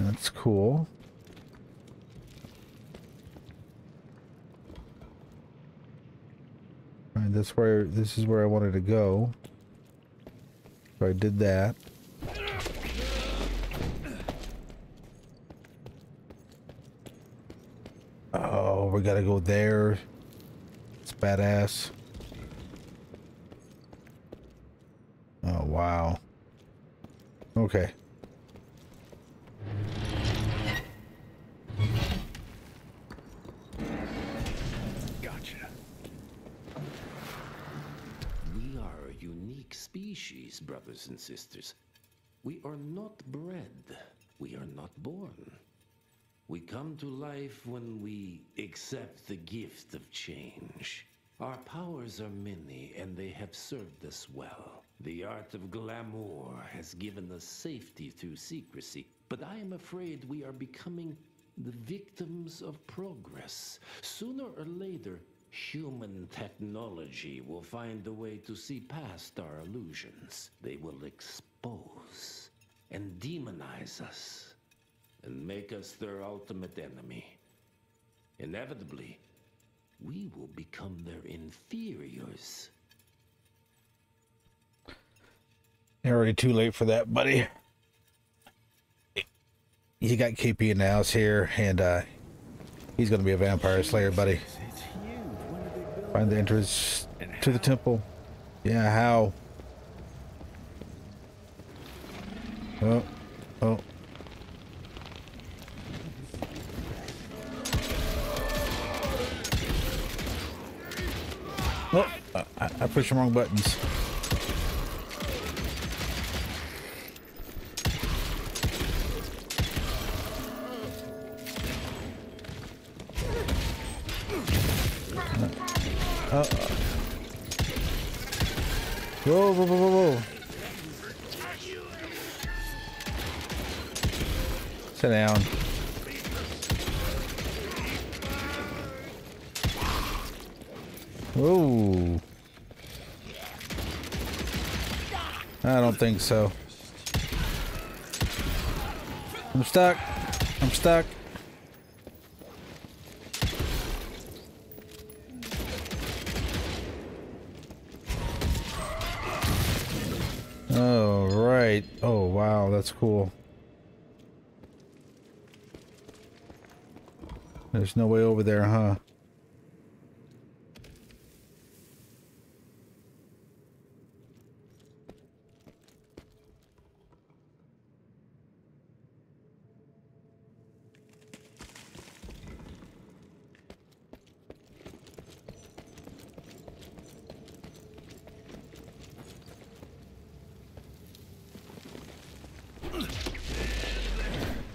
That's cool. All right, that's where this is where I wanted to go. So I did that. Oh, we gotta go there. It's badass. Oh wow. Okay. Brothers and sisters, we are not bred we are not born. We come to life when we accept the gift of change. Our powers are many, and they have served us well. The art of glamour has given us safety through secrecy, but I am afraid we are becoming the victims of progress. Sooner or later, human technology will find a way to see past our illusions. They will expose and demonize us and make us their ultimate enemy. Inevitably, we will become their inferiors. You're already too late for that, buddy. You got K P in the house here, and uh, he's going to be a vampire slayer, buddy. Find the entrance to the temple. Yeah, how? Oh, oh. Oh, I, I pushed the wrong buttons. Uh -oh. Whoa, whoa, whoa, whoa, whoa. Sit down. Whoa. I don't think so. I'm stuck. I'm stuck. Oh, right. Oh, wow, that's cool. There's no way over there, huh?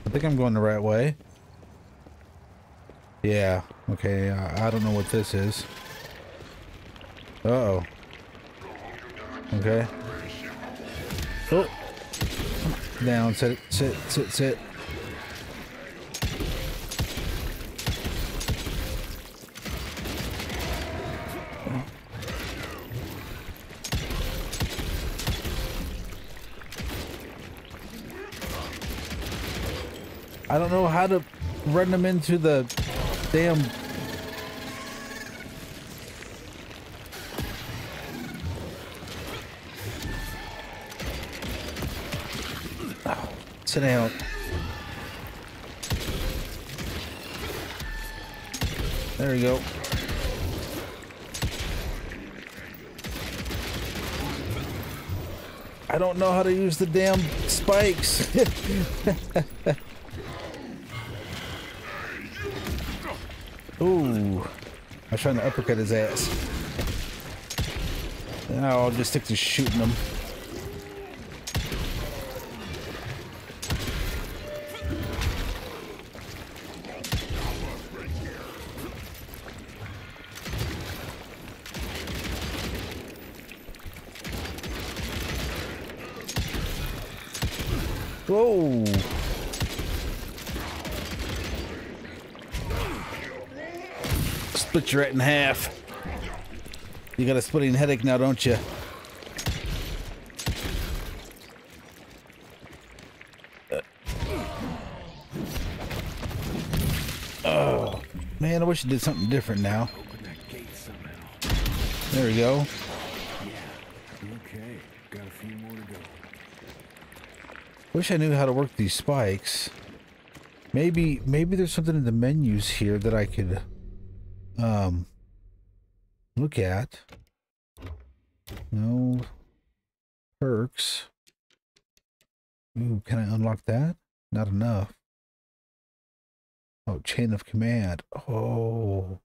I think I'm going the right way. Yeah, okay, I, I don't know what this is. Uh-oh. Okay. Oh! Down, sit, sit, sit, sit. I don't know how to run them into the damn... Oh, sit down. There we go. I don't know how to use the damn spikes. Ooh, I was trying to uppercut his ass. Now I'll just stick to shooting him. Whoa! Split you right in half. You got a splitting headache now, don't you? Oh, man, I wish you did something different now. There we go. Okay, got a few more to go. Wish I knew how to work these spikes. Maybe, maybe there's something in the menus here that I could... Um, look at no perks. Ooh, can I unlock that? Not enough. Oh, chain of command. Oh,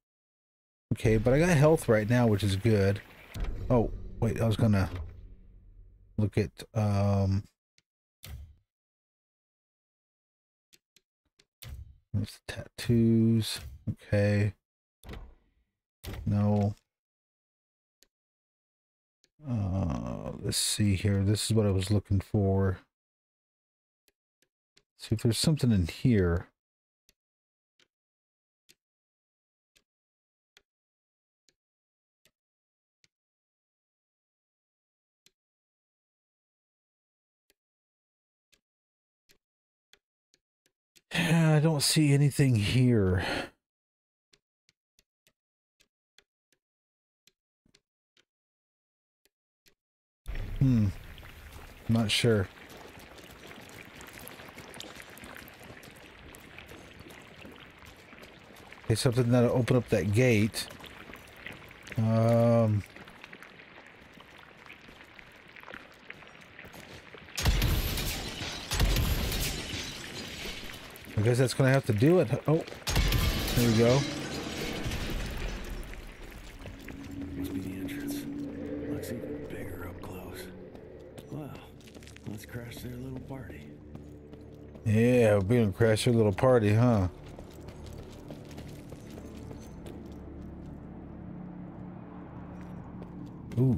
okay, but I got health right now, which is good. Oh, wait, I was gonna look at um, There's the tattoos. Okay. No. Uh, let's see here. This is what I was looking for. Let's see if there's something in here. I don't see anything here. Hmm. I'm not sure. Okay, something that'll open up that gate. Um... I guess that's gonna have to do it. Oh, there we go. Must be the entrance. Looks even bigger up close. Wow, let's crash their little party. Yeah, we're gonna crash their little party, huh? Ooh.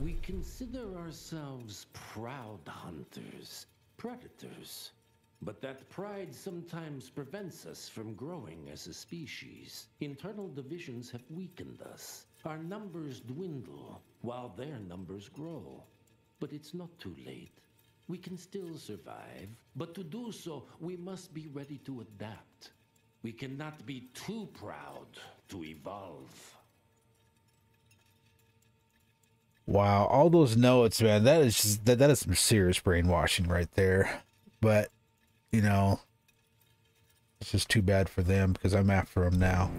We consider ourselves proud hunters. Predators, but that pride sometimes prevents us from growing as a species. Internal divisions have weakened us. Our numbers dwindle while their numbers grow. But it's not too late. We can still survive, but to do so, we must be ready to adapt. We cannot be too proud to evolve. Wow, all those notes, man, that is just, that, that is some serious brainwashing right there. But, you know, it's just too bad for them because I'm after them now.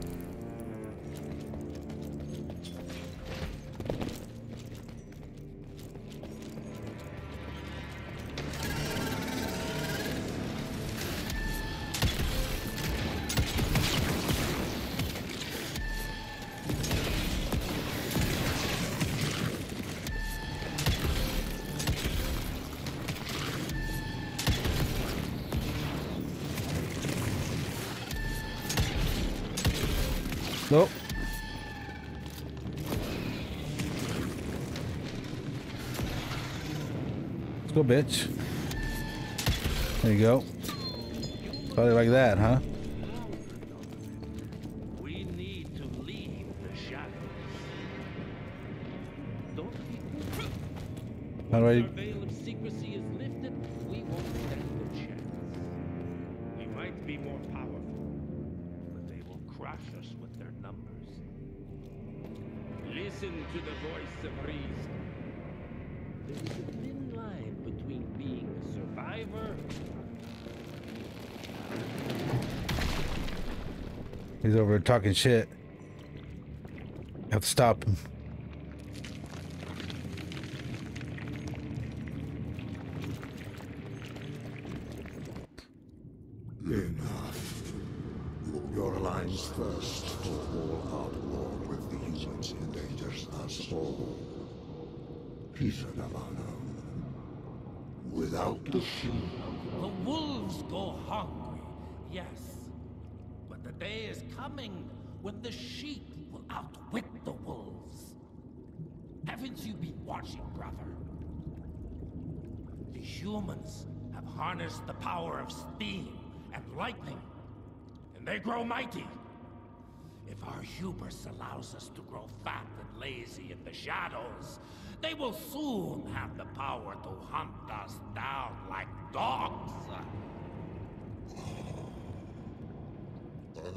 Nope. Let's go, bitch. There you go. Probably like that, huh? We need to leave the shadows. Don't be... How do I... Our veil of secrecy is lifted, we won't stand a chance. We might be more powerful, but they will crush us with... Listen to the voice of reason. There is a thin line between being a survivor. He's over here talking shit. I have to stop him. Enough. Your alliance first to all out war with the humans endangers us all. Peter Davala. Without the sheep. The wolves go hungry, yes. But the day is coming when the sheep will outwit the wolves. Haven't you been watching, brother? The humans have harnessed the power of steam and lightning. They grow mighty. If our hubris allows us to grow fat and lazy in the shadows, they will soon have the power to hunt us down like dogs.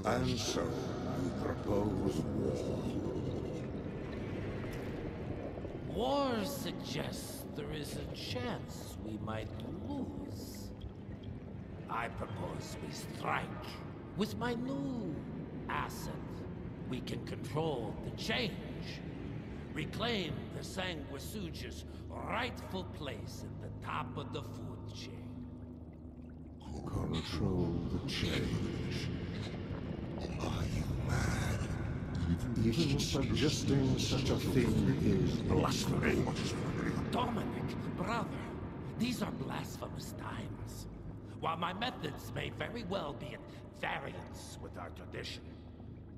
And so, you propose war. War suggests there is a chance we might lose. I propose we strike. With my new asset, we can control the change, reclaim the Sanguisuja's rightful place at the top of the food chain. Control the change? Are you mad? Even suggesting such a thing is blasphemy. Dominic, brother, these are blasphemous times. While my methods may very well be at variance with our tradition,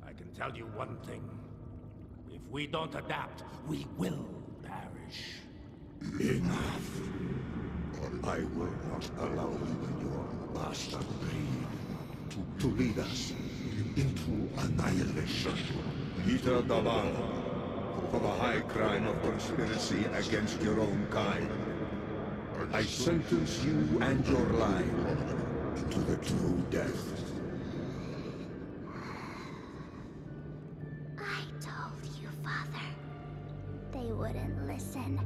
I can tell you one thing. If we don't adapt, we will perish. Enough. I will not allow you your bastard breed to, to lead us into annihilation. Peter Davala, for the high crime of conspiracy against your own kind, I sentence you and your line to the true death. I told you, Father. They wouldn't listen.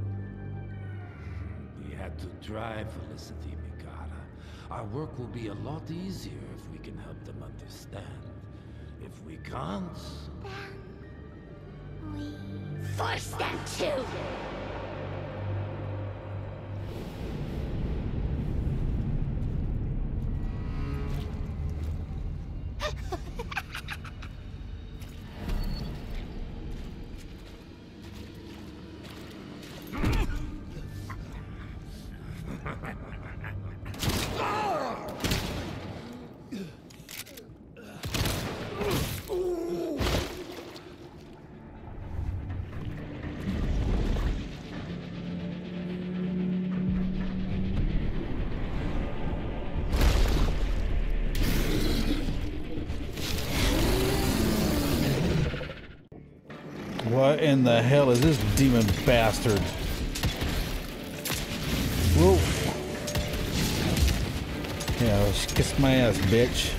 We had to try, Felicity Mikara. Our work will be a lot easier if we can help them understand. If we can't... Then... we... force them to! What in the hell is this demon bastard? Whoa. Yeah, she kissed my ass, bitch.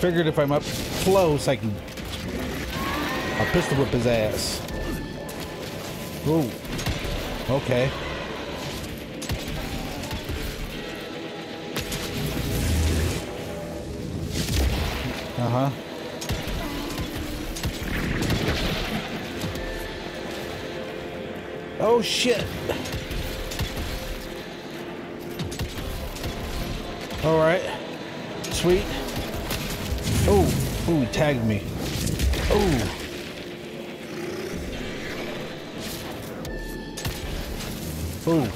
Figured if I'm up close, I can. I'll pistol whip his ass. Ooh. Okay. Uh huh. Oh shit. All right. Sweet. Oh, oh, he tagged me. Oh. Oh.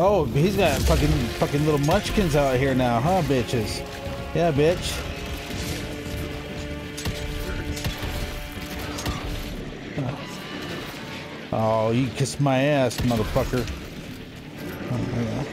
Oh, he's got fucking fucking little munchkins out here now, huh, bitches? Yeah, bitch. Oh, you kissed my ass, motherfucker. Oh, yeah.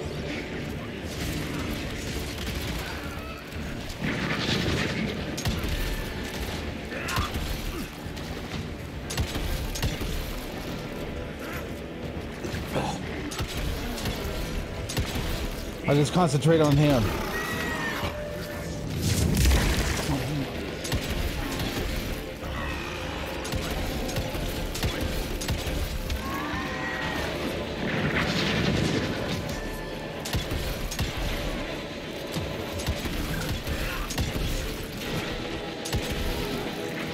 I just concentrate on him.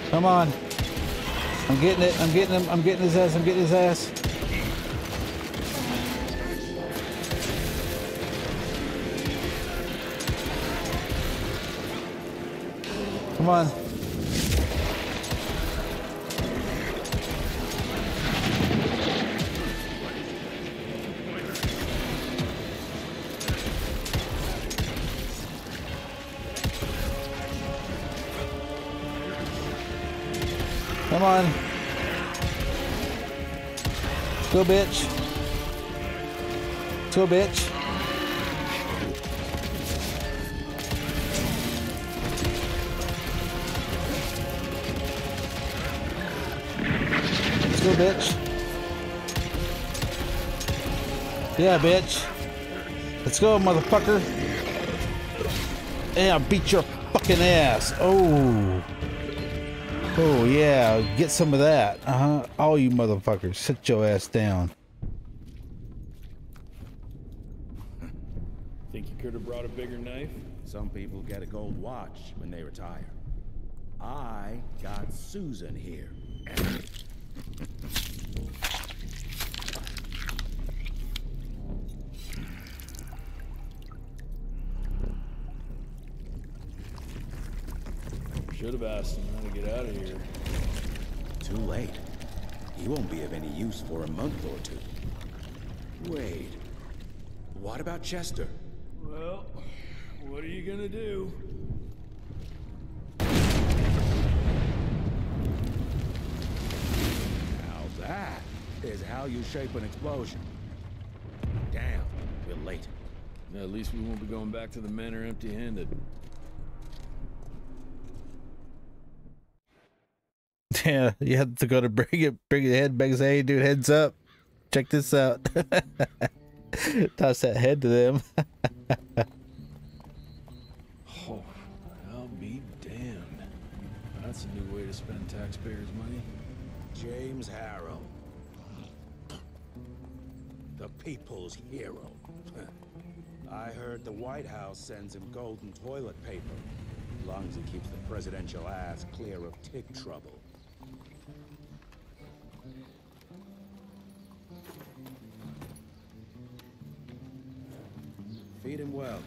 Come on. I'm getting it. I'm getting him. I'm getting his ass. I'm getting his ass. Come on. Come on. Let's go, bitch. Let's go, bitch. Bitch. Yeah, bitch. Let's go, motherfucker. Yeah, beat your fucking ass. Oh. Oh, yeah. Get some of that. Uh-huh. All you motherfuckers. Sit your ass down. Think you could have brought a bigger knife? Some people get a gold watch when they retire. I got Susan here. Should have asked him how to get out of here. Too late. He won't be of any use for a month or two. Wait. What about Chester? Well, what are you gonna do? Now that is how you shape an explosion. Damn, we're late. Now at least we won't be going back to the manor empty-handed. Yeah, you have to go to bring it, bring the head back and say, hey, dude, heads up. Check this out. Toss that head to them. Oh, I'll be damned. That's a new way to spend taxpayers' money. James Harrow. The people's hero. I heard the White House sends him golden toilet paper. As long as he keeps the presidential ass clear of tick trouble. Feed him well.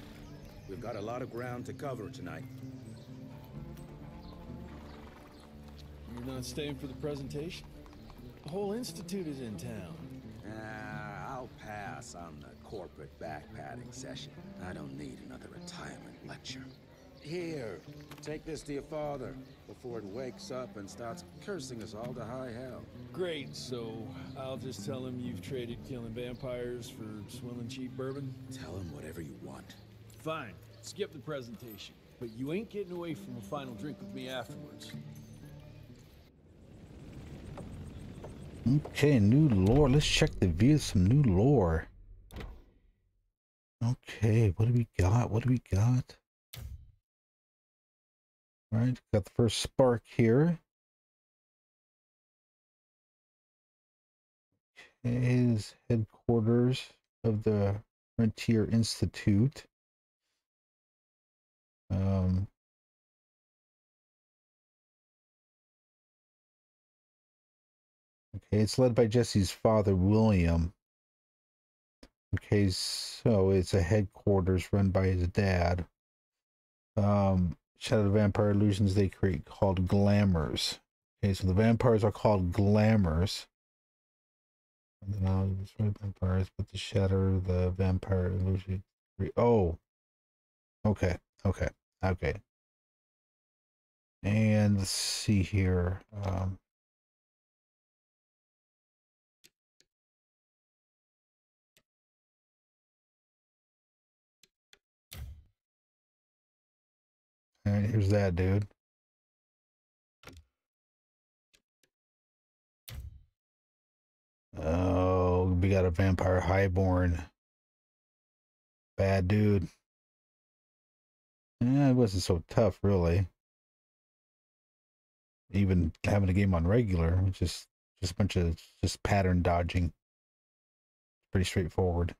We've got a lot of ground to cover tonight. You're not staying for the presentation? The whole institute is in town. Uh, I'll pass on the corporate back-padding session. I don't need another retirement lecture. Here, take this to your father before it wakes up and starts cursing us all to high hell. Great, so I'll just tell him you've traded killing vampires for swilling cheap bourbon? Tell him whatever you want. Fine, skip the presentation, but you ain't getting away from a final drink with me afterwards. Okay, new lore. Let's check the view of some new lore. Okay, what do we got? What do we got? All right, got the first spark here. Okay, is headquarters of the Frontier Institute. Um, okay, it's led by Jesse's father, William. Okay, so it's a headquarters run by his dad. Um. Shadow vampire illusions they create called glamours. Okay, so the vampires are called glamours. And then I'll destroy vampires, but the shatter the vampire illusion. Oh, okay, okay, okay. And let's see here. Um, All right, here's that dude. Oh, we got a vampire highborn. Bad dude. Yeah, it wasn't so tough, really. Even having a game on regular, just just a bunch of just pattern dodging. Pretty straightforward.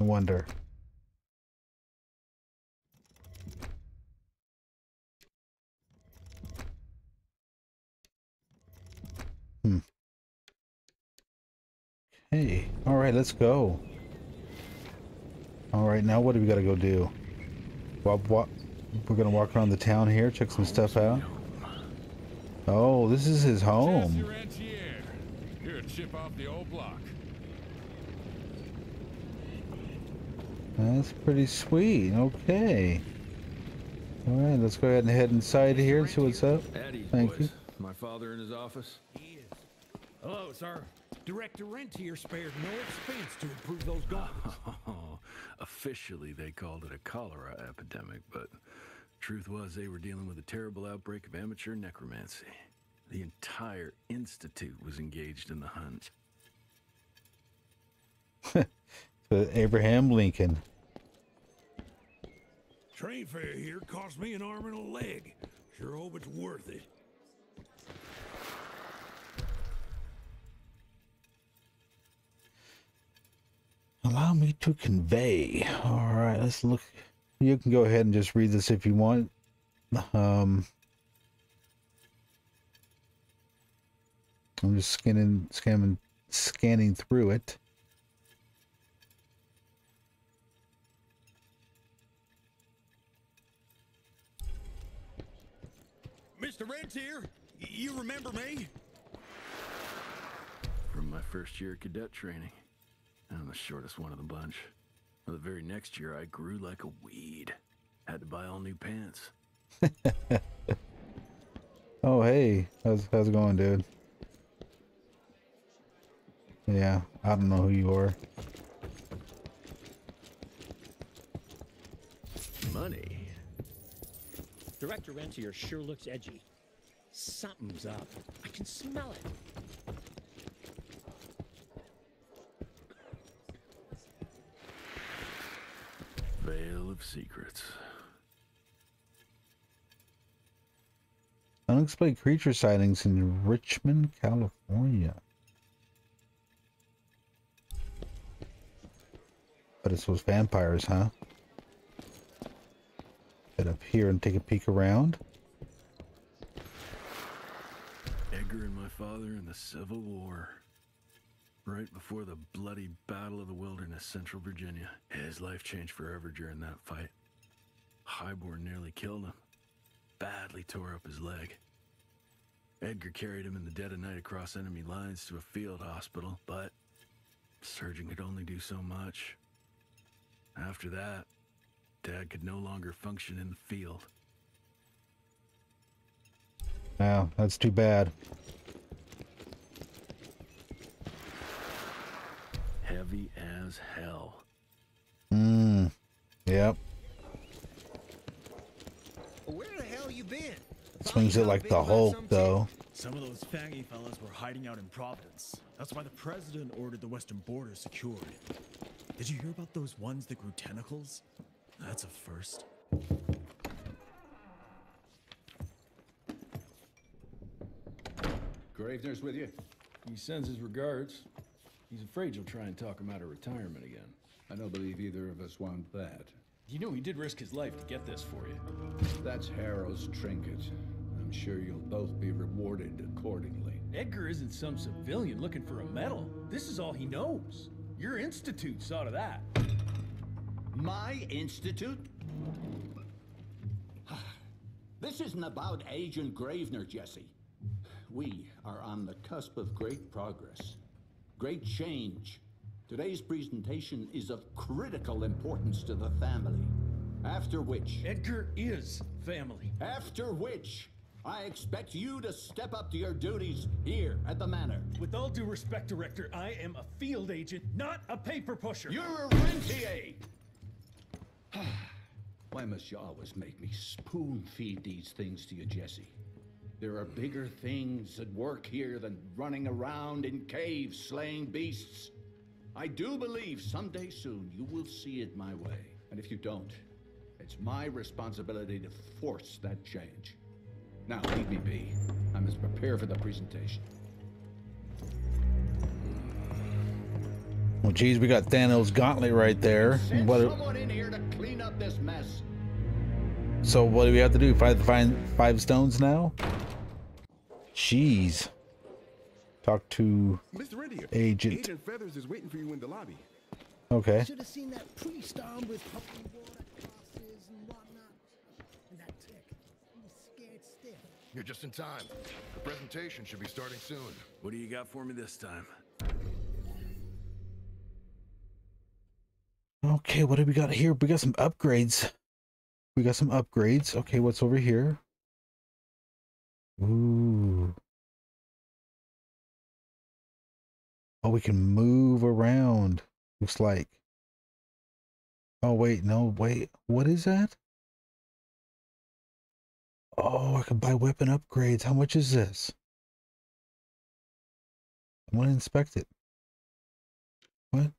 I wonder. Hmm. Hey, all right, let's go. All right, now what do we got to go do? Well, what, we're going to walk around the town here, check some stuff out. Oh, this is his home. Jesse Rentier. You're a chip off the old block. That's pretty sweet. Okay. All right, let's go ahead and head inside here and see what's up. Thank you. My father in his office. Hello, sir. Director Rentier spared no expense to improve those gardens. Oh, officially, they called it a cholera epidemic, but truth was they were dealing with a terrible outbreak of amateur necromancy. The entire institute was engaged in the hunt. But Abraham Lincoln. Train fare here cost me an arm and a leg. Sure hope it's worth it. Allow me to convey. All right, let's look. You can go ahead and just read this if you want. Um, I'm just scanning, scanning, scanning through it. Mister Rentier, you remember me? From my first year of cadet training. I'm the shortest one of the bunch. Well, the very next year, I grew like a weed. Had to buy all new pants. Oh, hey. How's, how's it going, dude? Yeah, I don't know who you are. Money. Director Rentier sure looks edgy. Something's up. I can smell it. Veil of Secrets. Unexplained creature sightings in Richmond, California. But it's those vampires, huh? Get up here and take a peek around. Edgar and my father in the Civil War. Right before the bloody Battle of the Wilderness, Central Virginia. His life changed forever during that fight. Highborn nearly killed him. Badly tore up his leg. Edgar carried him in the dead of night across enemy lines to a field hospital, but surgeon could only do so much. After that, Dad could no longer function in the field. Wow, that's too bad. Heavy as hell. Mmm. Yep. Where the hell you been? Swings it like the Hulk, though. Some of those faggy fellas were hiding out in Providence. That's why the president ordered the western border secured. Did you hear about those ones that grew tentacles? That's a first. Gravener's with you. He sends his regards. He's afraid you'll try and talk him out of retirement again. I don't believe either of us want that. You know he did risk his life to get this for you. That's Harrow's trinket. I'm sure you'll both be rewarded accordingly. Edgar isn't some civilian looking for a medal. This is all he knows. Your institute saw to that. My institute? This isn't about Agent Gravener, Jesse. We are on the cusp of great progress. Great change. Today's presentation is of critical importance to the family. After which... Edgar is family. After which, I expect you to step up to your duties here at the manor. With all due respect, Director, I am a field agent, not a paper pusher. You're a Rentier! Why must you always make me spoon-feed these things to you, Jesse? There are bigger things at work here than running around in caves slaying beasts. I do believe someday soon you will see it my way. And if you don't, it's my responsibility to force that change. Now, leave me be. I must prepare for the presentation. Well, geez, we got Thanos' gauntlet right there. Send what someone in here to clean up this mess. So what do we have to do? Find find five stones now? Jeez. Talk to Mister Rentier. Agent. Agent Feathers is waiting for you in the lobby. Okay. Should have seen that priest armed with pumpkin water crosses and whatnot. And that tick. I'm scared stiff. You're just in time. The presentation should be starting soon. What do you got for me this time? Okay, what do we got here? We got some upgrades. We got some upgrades. Okay, what's over here? Ooh. Oh, we can move around. Looks like. Oh, wait. No, wait. What is that? Oh, I can buy weapon upgrades. How much is this? I want to inspect it. What?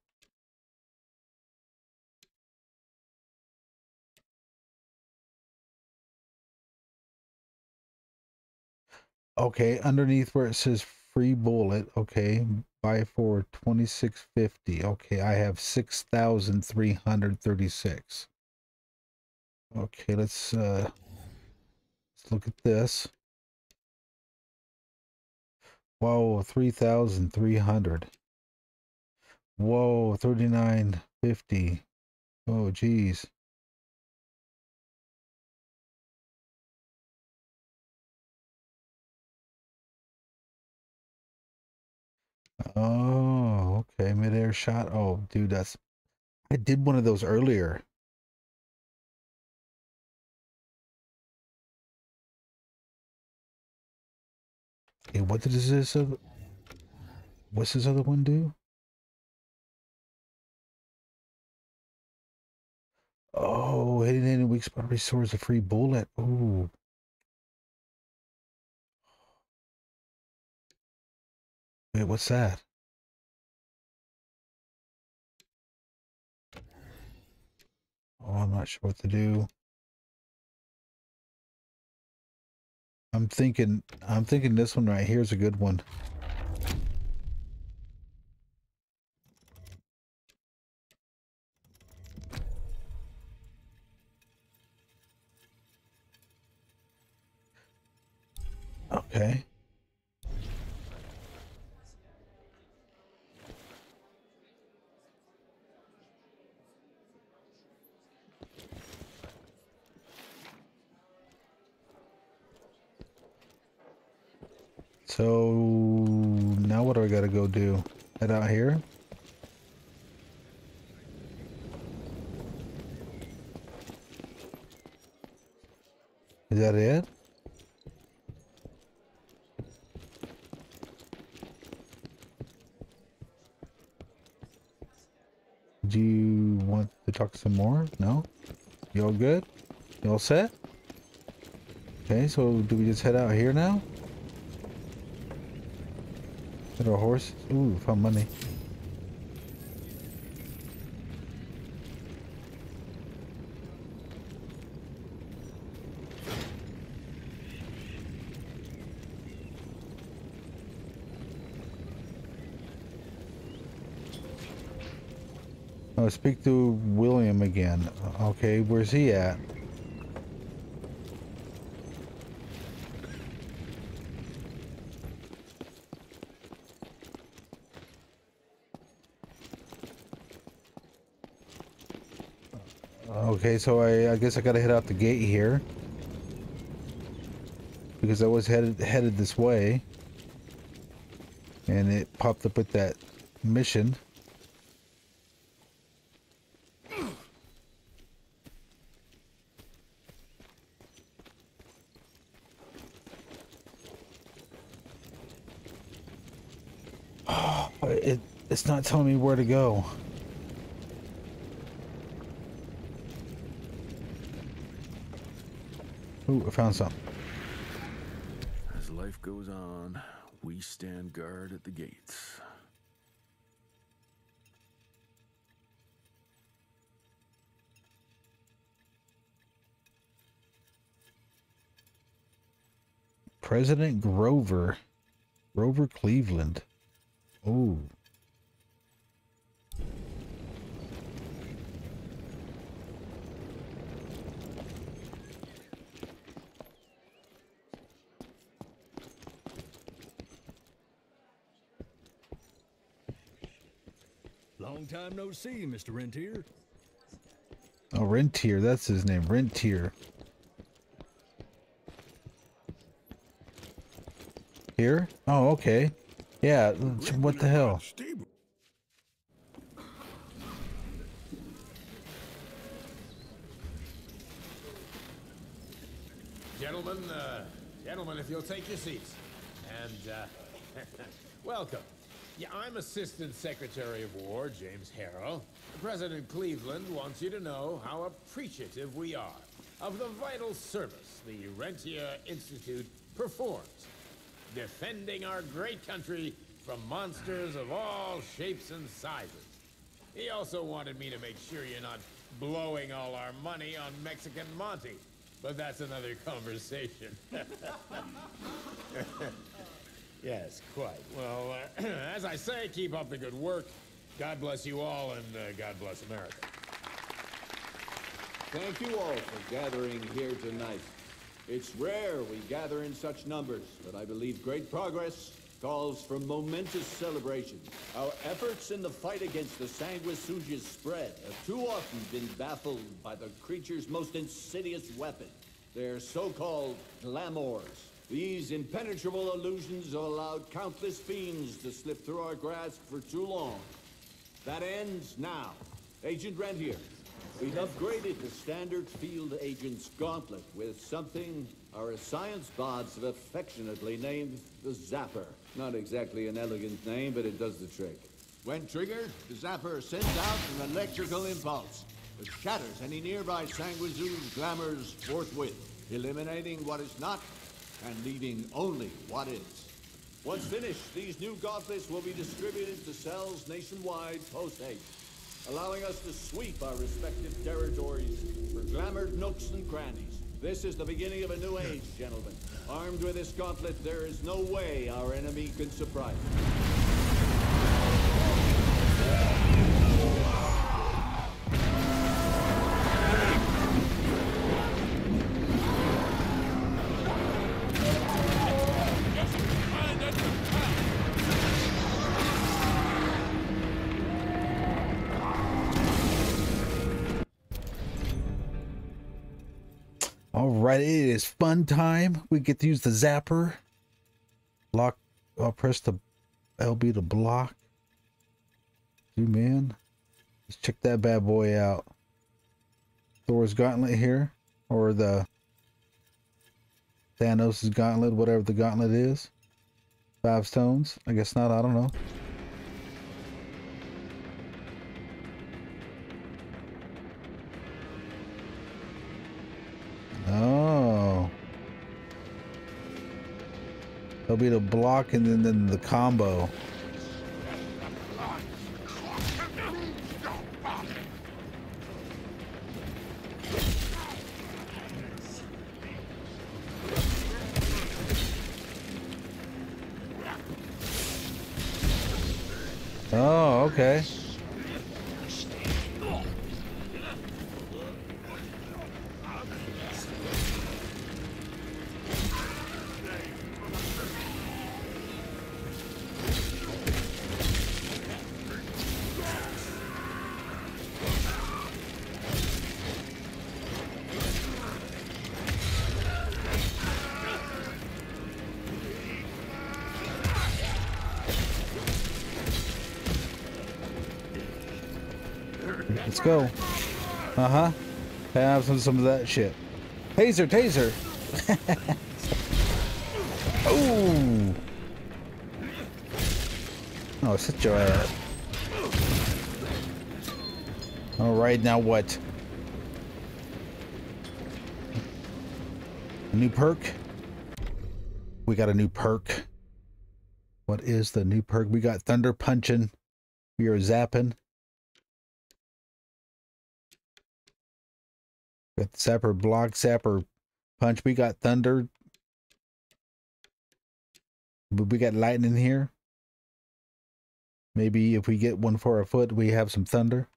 Okay, underneath where it says free bullet, okay, buy for twenty-six fifty. Okay, I have six thousand three hundred thirty-six. Okay, let's uh let's look at this. Whoa, three thousand three hundred. Whoa, thirty-nine fifty. Oh geez. Oh, okay. Midair shot. Oh, dude, that's. I did one of those earlier. Okay, what does this other? What's this other one do? Oh, hitting any weak spot restores a free bullet. Ooh. Wait, what's that? Oh, I'm not sure what to do. I'm thinking, I'm thinking this one right here is a good one. Okay. So now what do I gotta go do? Head out here? Is that it? Do you want to talk some more? No? You all good? You all set? Okay, so do we just head out here now? A horse. Ooh, found money. Oh, speak to William again. Okay, where's he at? Okay, so I, I guess I gotta head out the gate here because I was headed headed this way, and it popped up with that mission. Oh, it it's not telling me where to go. Ooh, I found some. As life goes on, we stand guard at the gates. President Grover. Grover Cleveland. Ooh. Time no see, Mister Rentier. Oh, Rentier, that's his name, Rentier. Here? Oh, okay. Yeah, what the hell? Gentlemen, uh, gentlemen, if you'll take your seats. And, uh, welcome. Yeah, I'm Assistant Secretary of War, James Harrow. President Cleveland wants you to know how appreciative we are of the vital service the Rentier Institute performs, defending our great country from monsters of all shapes and sizes. He also wanted me to make sure you're not blowing all our money on Mexican Monte, but that's another conversation. Yes, quite. Well, uh, as I say, keep up the good work. God bless you all, and uh, God bless America. Thank you all for gathering here tonight. It's rare we gather in such numbers, but I believe great progress calls for momentous celebration. Our efforts in the fight against the Sanguisuja's spread have too often been baffled by the creature's most insidious weapon, their so-called glamours. These impenetrable illusions have allowed countless fiends to slip through our grasp for too long. That ends now. Agent Rentier, we've upgraded the standard field agent's gauntlet with something our science bots have affectionately named the Zapper. Not exactly an elegant name, but it does the trick. When triggered, the Zapper sends out an electrical impulse that shatters any nearby Sanguisuja's glamours forthwith, eliminating what is not and leaving only what is. Once finished, these new gauntlets will be distributed to cells nationwide post-haste, allowing us to sweep our respective territories for glamored nooks and crannies. This is the beginning of a new age, gentlemen. Armed with this gauntlet, there is no way our enemy can surprise us. Alright, it is fun time. We get to use the Zapper. Lock. I'll press the L B to block. Zoom in. Let's check that bad boy out. Thor's gauntlet here. Or the Thanos' gauntlet, whatever the gauntlet is. Five stones. I guess not. I don't know. Oh, it'll be the block and then, then the combo. Oh, okay. Let's go. Uh-huh. Have some, some of that shit. Taser, taser. Ooh. Oh, sit your ass. All right, now what? A new perk? We got a new perk. What is the new perk? We got thunder punching. We are zapping. Got Zapper block, Zapper punch. We got thunder. We got lightning here. Maybe if we get one for a foot, we have some thunder.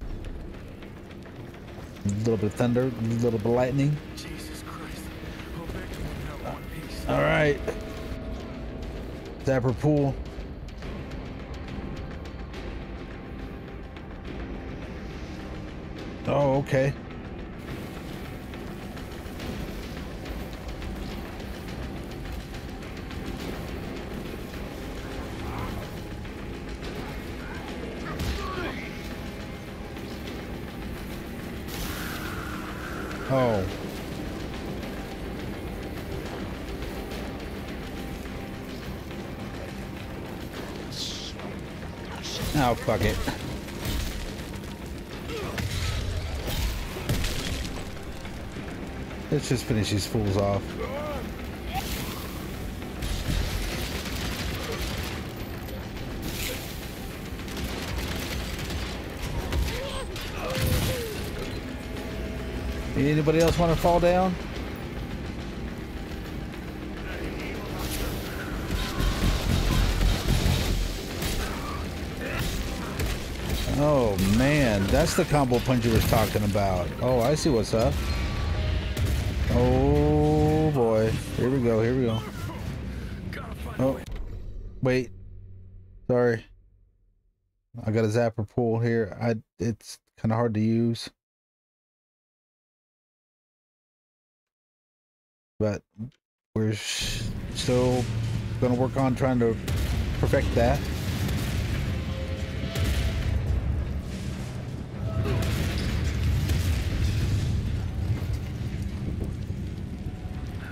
A little bit of thunder, a little bit of lightning. Jesus Christ. Go back to that one piece. All right. Zapper pool. Oh, okay. Oh. Oh, fuck it. Let's just finish these fools off. Anybody else want to fall down? Oh man, that's the combo punch you was talking about. Oh, I see what's up. Oh boy, here we go, here we go. Oh, wait, sorry. I got a zapper pool here. I it's kind of hard to use. But we're still gonna work on trying to perfect that.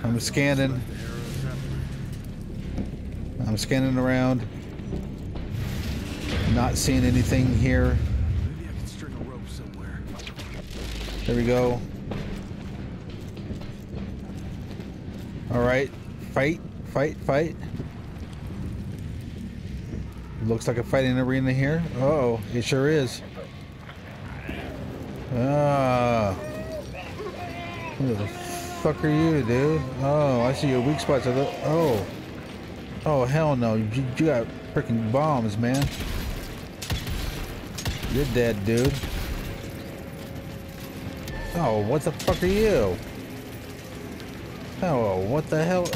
I'm scanning. I'm scanning around. Not seeing anything here. Maybe I can string a rope somewhere. There we go. Alright, fight, fight, fight. Looks like a fighting arena here. Uh oh, it sure is. Ah. Who the fuck are you, dude? Oh, I see your weak spots. Are the oh. Oh, hell no. You, you got freaking bombs, man. You're dead, dude. Oh, what the fuck are you? Oh, what the hell?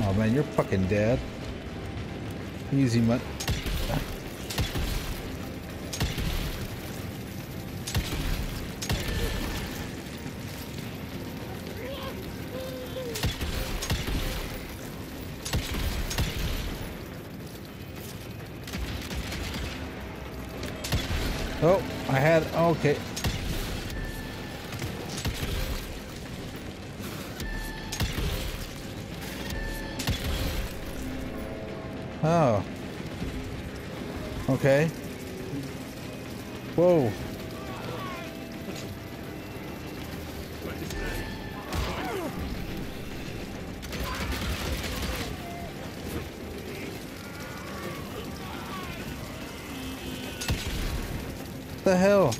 Oh man, you're fucking dead. Easy, mutt. Oh, I had okay. Oh. Okay. Whoa. What the hell?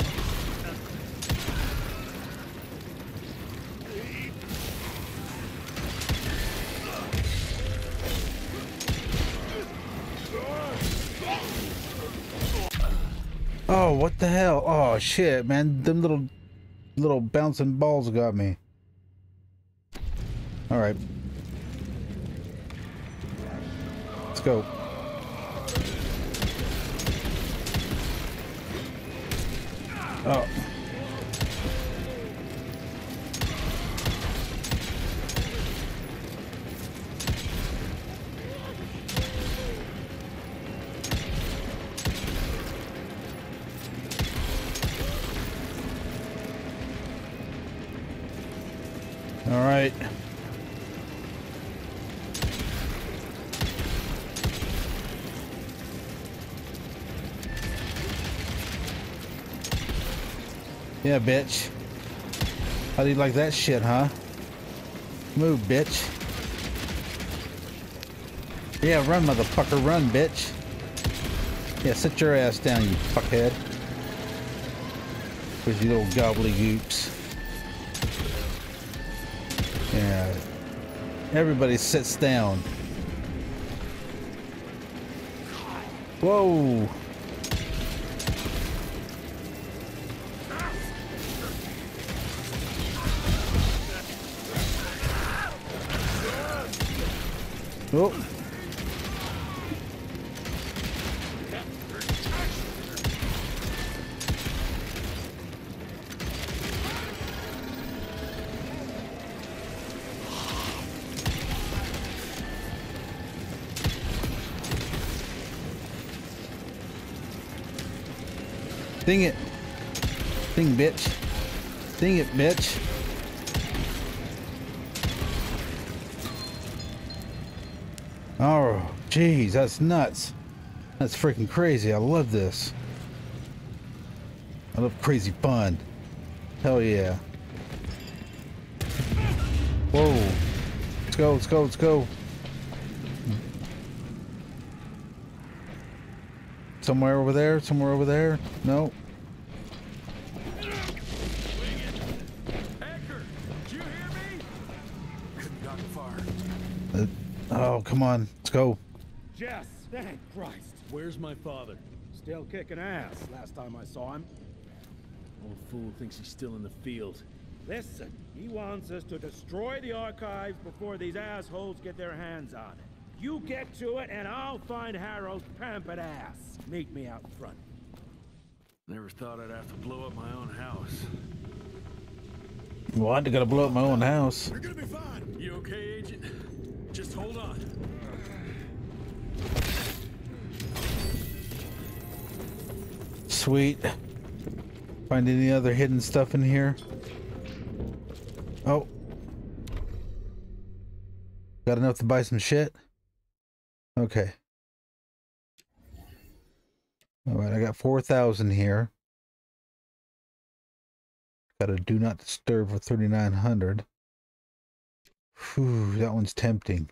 Oh, what the hell? Oh shit, man. Them little little bouncing balls got me. All right. Let's go. Oh. Yeah, bitch. How do you like that shit, huh? Move, bitch. Yeah, run, motherfucker, run, bitch. Yeah, sit your ass down, you fuckhead. With your little gobbledygooks. Yeah. Everybody sits down. Whoa. Oh. Ding it. Ding, bitch. Ding it, bitch. Oh, jeez, that's nuts. That's freaking crazy. I love this. I love crazy fun. Hell yeah. Whoa. Let's go, let's go, let's go. Somewhere over there, somewhere over there. No. Uh, oh, come on. Let's go. Jess, thank Christ. Where's my father? Still kicking ass last time I saw him. Old fool thinks he's still in the field. Listen, he wants us to destroy the archives before these assholes get their hands on it. You get to it and I'll find Harrow's pampered ass. Meet me out front. Never thought I'd have to blow up my own house. Well, I gotta blow up my own house. We're gonna be fine. You okay, Agent? Just hold on. Sweet. Find any other hidden stuff in here? Oh. Got enough to buy some shit? Okay. Alright, I got four thousand here. Got a do not disturb for thirty-nine hundred. Whew, that one's tempting.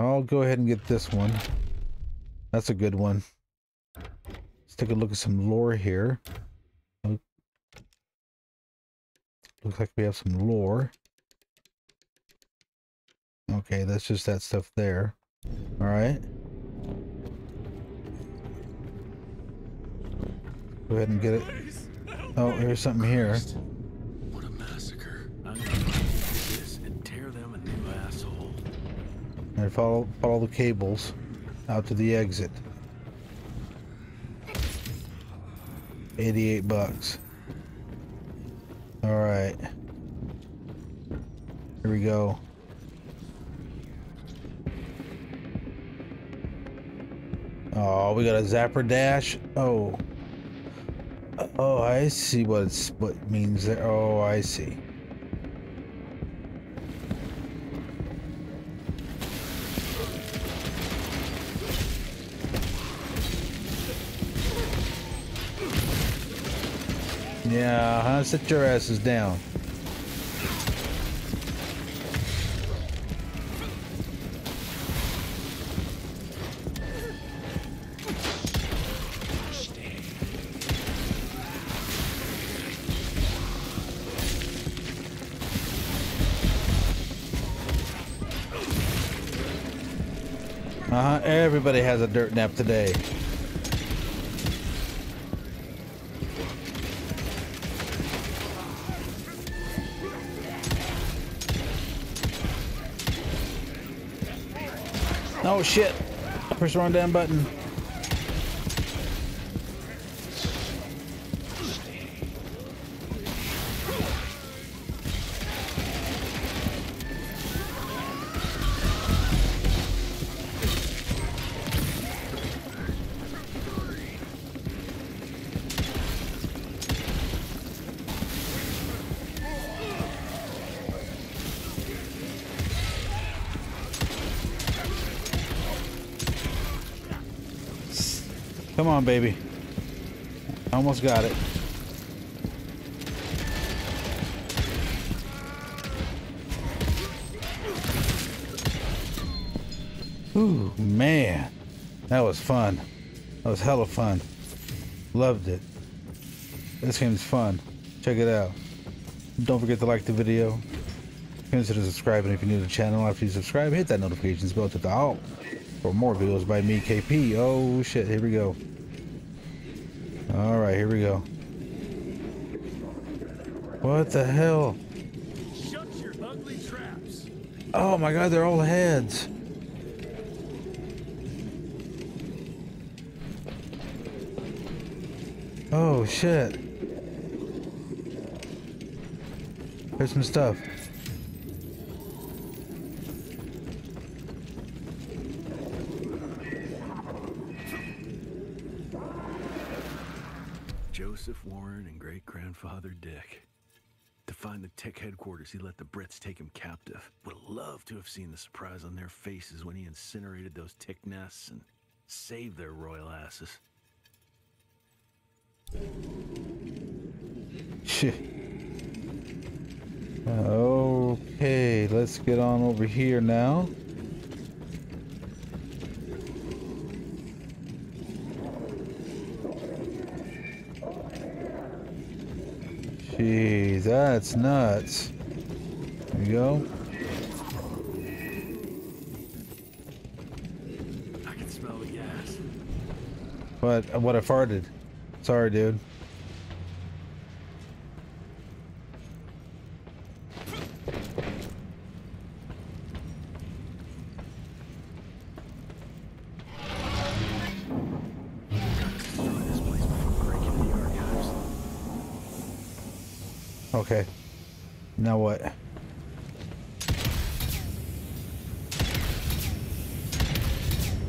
I'll go ahead and get this one. That's a good one. Let's take a look at some lore here. Looks like we have some lore. Okay, that's just that stuff there. Alright. Go ahead and get it. Oh, here's something here. What a massacre. I'm gonna do this and tear them a new asshole. And follow follow the cables out to the exit. Eighty-eight bucks. Alright. Here we go. Oh, we got a zapper dash. Oh, oh, I see what it's what it means there. Oh, I see. Yeah, huh? Sit your asses down. Uh-huh, everybody has a dirt nap today. Oh shit! Press the run down button. Come on, baby. Almost got it. Ooh, man. That was fun. That was hella fun. Loved it. This game's fun. Check it out. Don't forget to like the video. Consider subscribing if you're new to the channel. After you subscribe, hit that notifications bell to the all. For more videos by me, K P. Oh shit, here we go. Alright, here we go. What the hell? Shut your ugly traps. Oh my god, they're all heads. Oh shit. Here's some stuff. Joseph Warren and great-grandfather Dick. To find the tech headquarters, he let the Brits take him captive. Would love to have seen the surprise on their faces when he incinerated those tick nests and saved their royal asses. Okay, let's get on over here now. Jeez, that's nuts. There you go. I can smell the gas. But what, what I farted. Sorry, dude. Okay. Now what?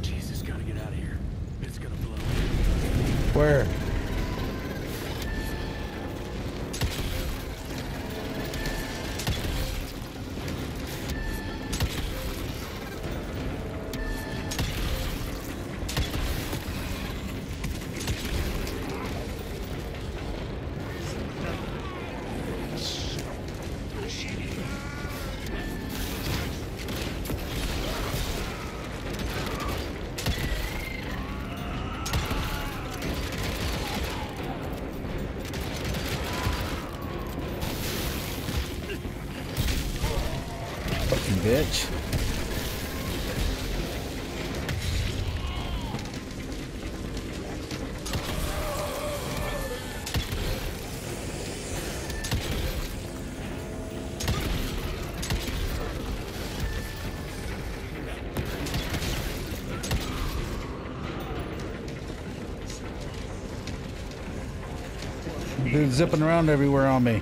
Jesus, gotta get out of here. It's gonna blow. Where? Bitch. Dude zipping around everywhere on me.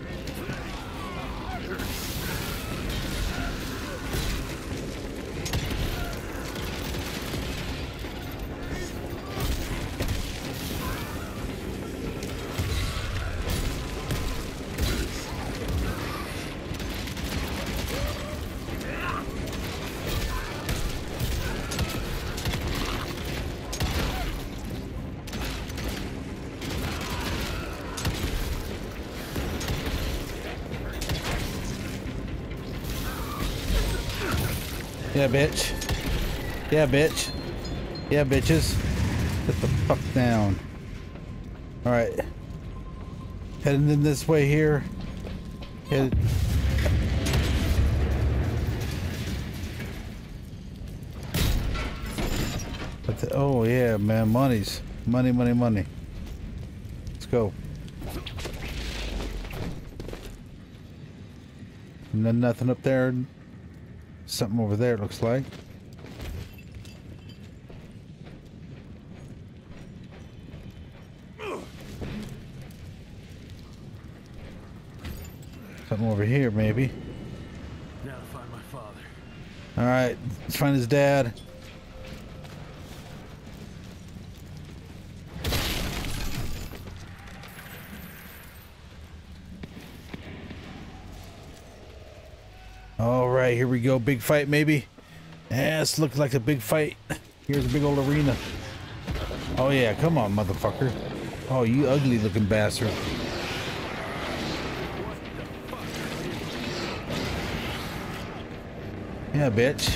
Yeah, bitch. Yeah, bitch. Yeah, bitches. Get the fuck down. Alright. Heading in this way here. Head. But the, oh, yeah, man. Money's. Money, money, money. Let's go. And then nothing up there. Something over there, it looks like. Something over here, maybe. Now to find my father. All right, let's find his dad. Here we go, big fight maybe. Yes, looks like a big fight. Here's a big old arena. Oh yeah, come on, motherfucker. Oh, you ugly looking bastard. Yeah, bitch.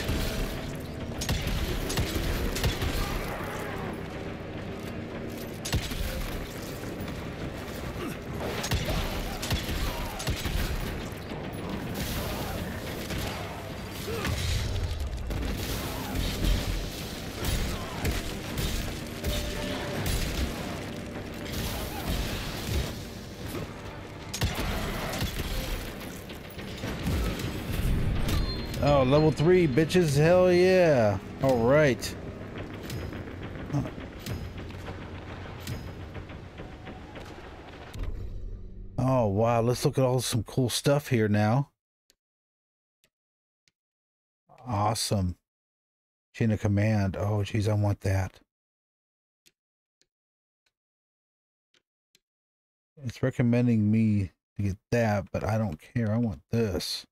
Oh, level three, bitches. Hell yeah. All right. Huh. Oh, wow. Let's look at all some cool stuff here now. Awesome. Chain of command. Oh, geez, I want that. It's recommending me to get that, but I don't care. I want this.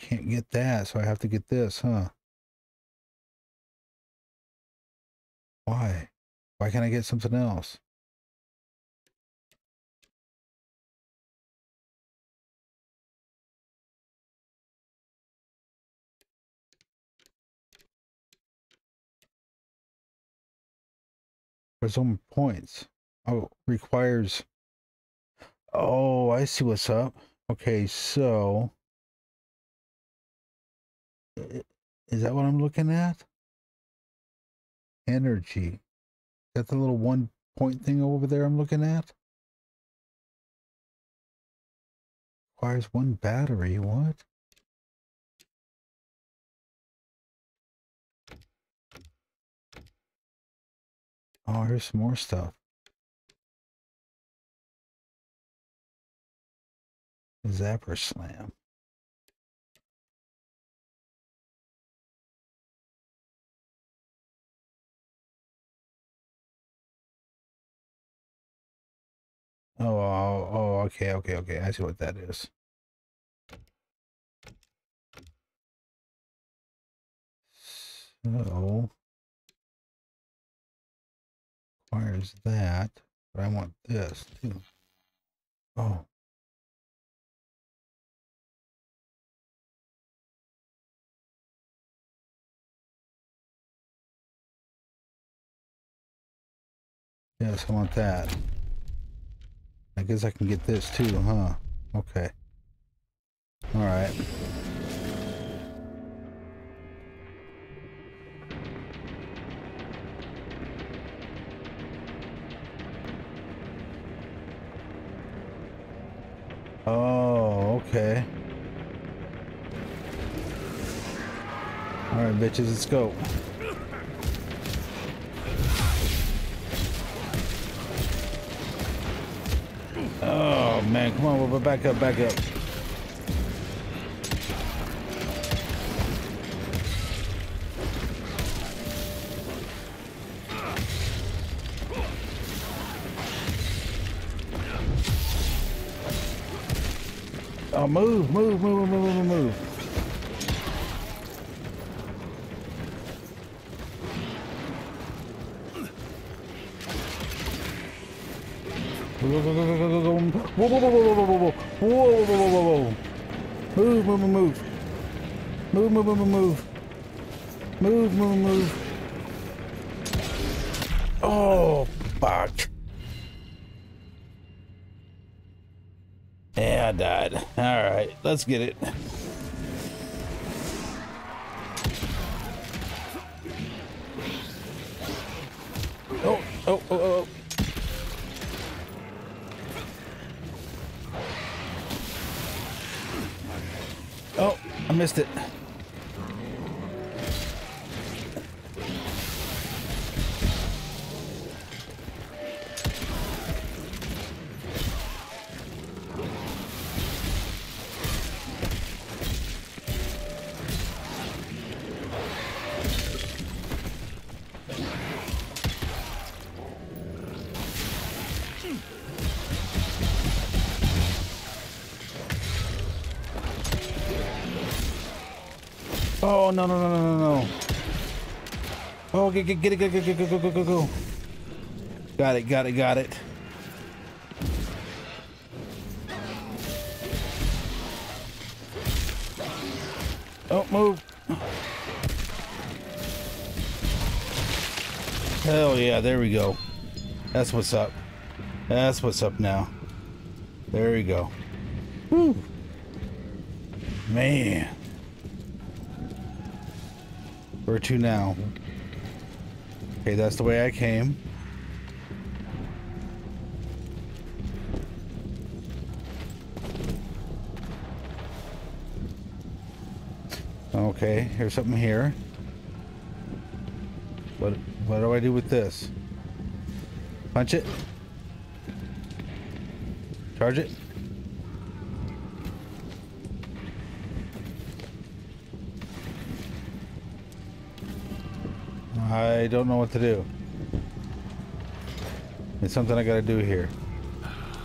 Can't get that, so I have to get this, huh? Why? Why can't I get something else? For some points. Oh, requires. Oh, I see what's up. Okay, so is that what I'm looking at? Energy. Is that the little one point thing over there I'm looking at? Requires one battery. What? Oh, here's some more stuff. Zapper slam. Oh, oh, oh, okay, okay, okay. I see what that is. So requires that, but I want this too. Oh. Yes, I want that. I guess I can get this too, huh? Okay. All right. Oh, okay. All right, bitches, let's go. Oh, man, come on, we'll back up, back up. Oh, move, move, move, move, move, move. Whoa, whoa, whoa, whoa, whoa, whoa, whoa, whoa, whoa, whoa, whoa, move, move, move, move, move, move, move, move, move, move. Oh, fuck. Yeah, I died. All right, let's get it. Oh, oh, oh, oh. Oh, I missed it. Oh, no, no, no, no, no, no. Oh, get, get, get it, get it, get it, go, go, go, go. Got it, got it, got it. Oh, move. Hell yeah, there we go. That's what's up. That's what's up now. There we go. Woo. Man. Where to now? Okay, that's the way I came. Okay, here's something here. What what do I do with this? Punch it? Charge it? I don't know what to do. There's something I gotta do here.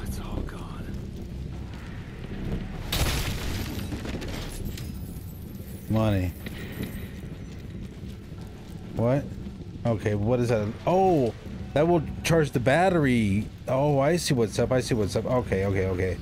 It's all gone. Money. What? Okay, what is that? Oh, that will charge the battery. Oh, I see what's up. I see what's up. Okay, okay, okay.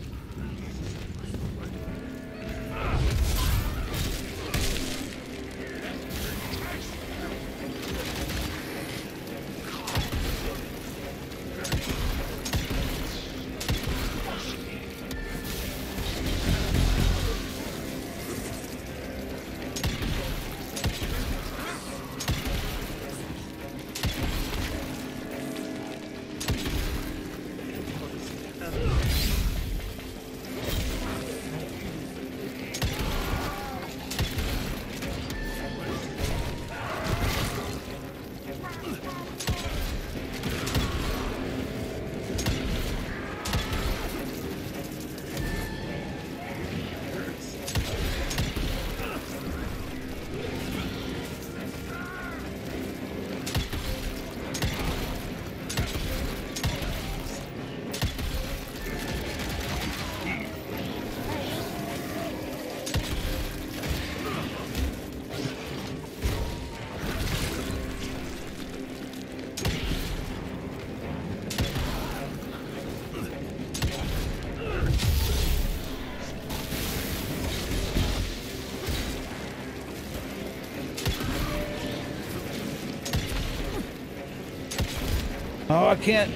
Oh, I can't,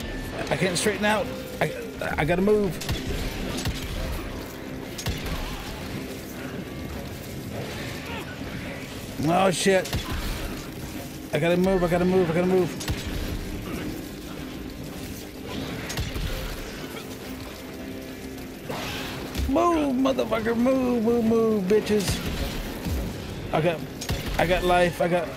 I can't straighten out. I, I gotta move. Oh shit. I gotta move, I gotta move, I gotta move. Move, motherfucker, move, move, move, bitches. I got, I got life, I got...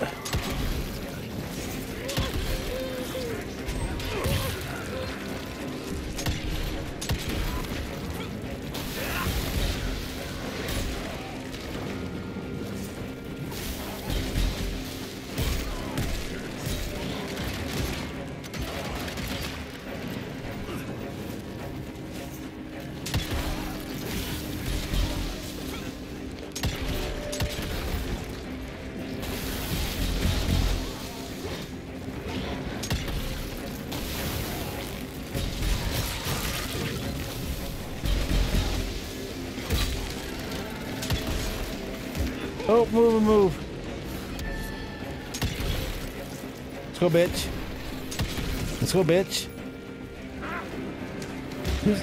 Oh, move and move. Let's go, bitch. Let's go, bitch.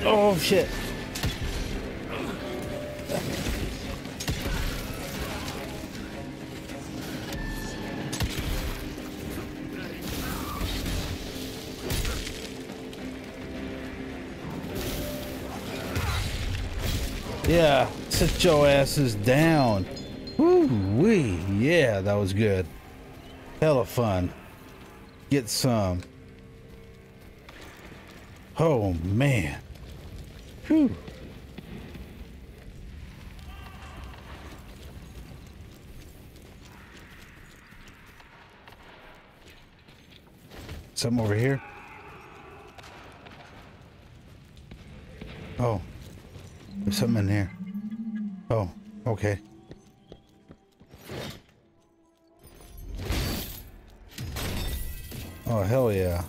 Oh, shit. Yeah, sit your asses down. Woo-wee, yeah, that was good. Hella fun. Get some. Oh, man. Whew. Something over here? Oh. There's something in there. Oh, okay. Oh, hell yeah.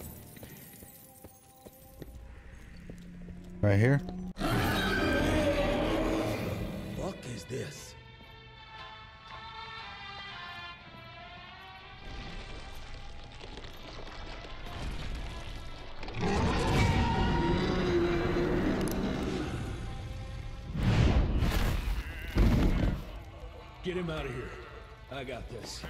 Right here? What is this? Get him out of here. I got this.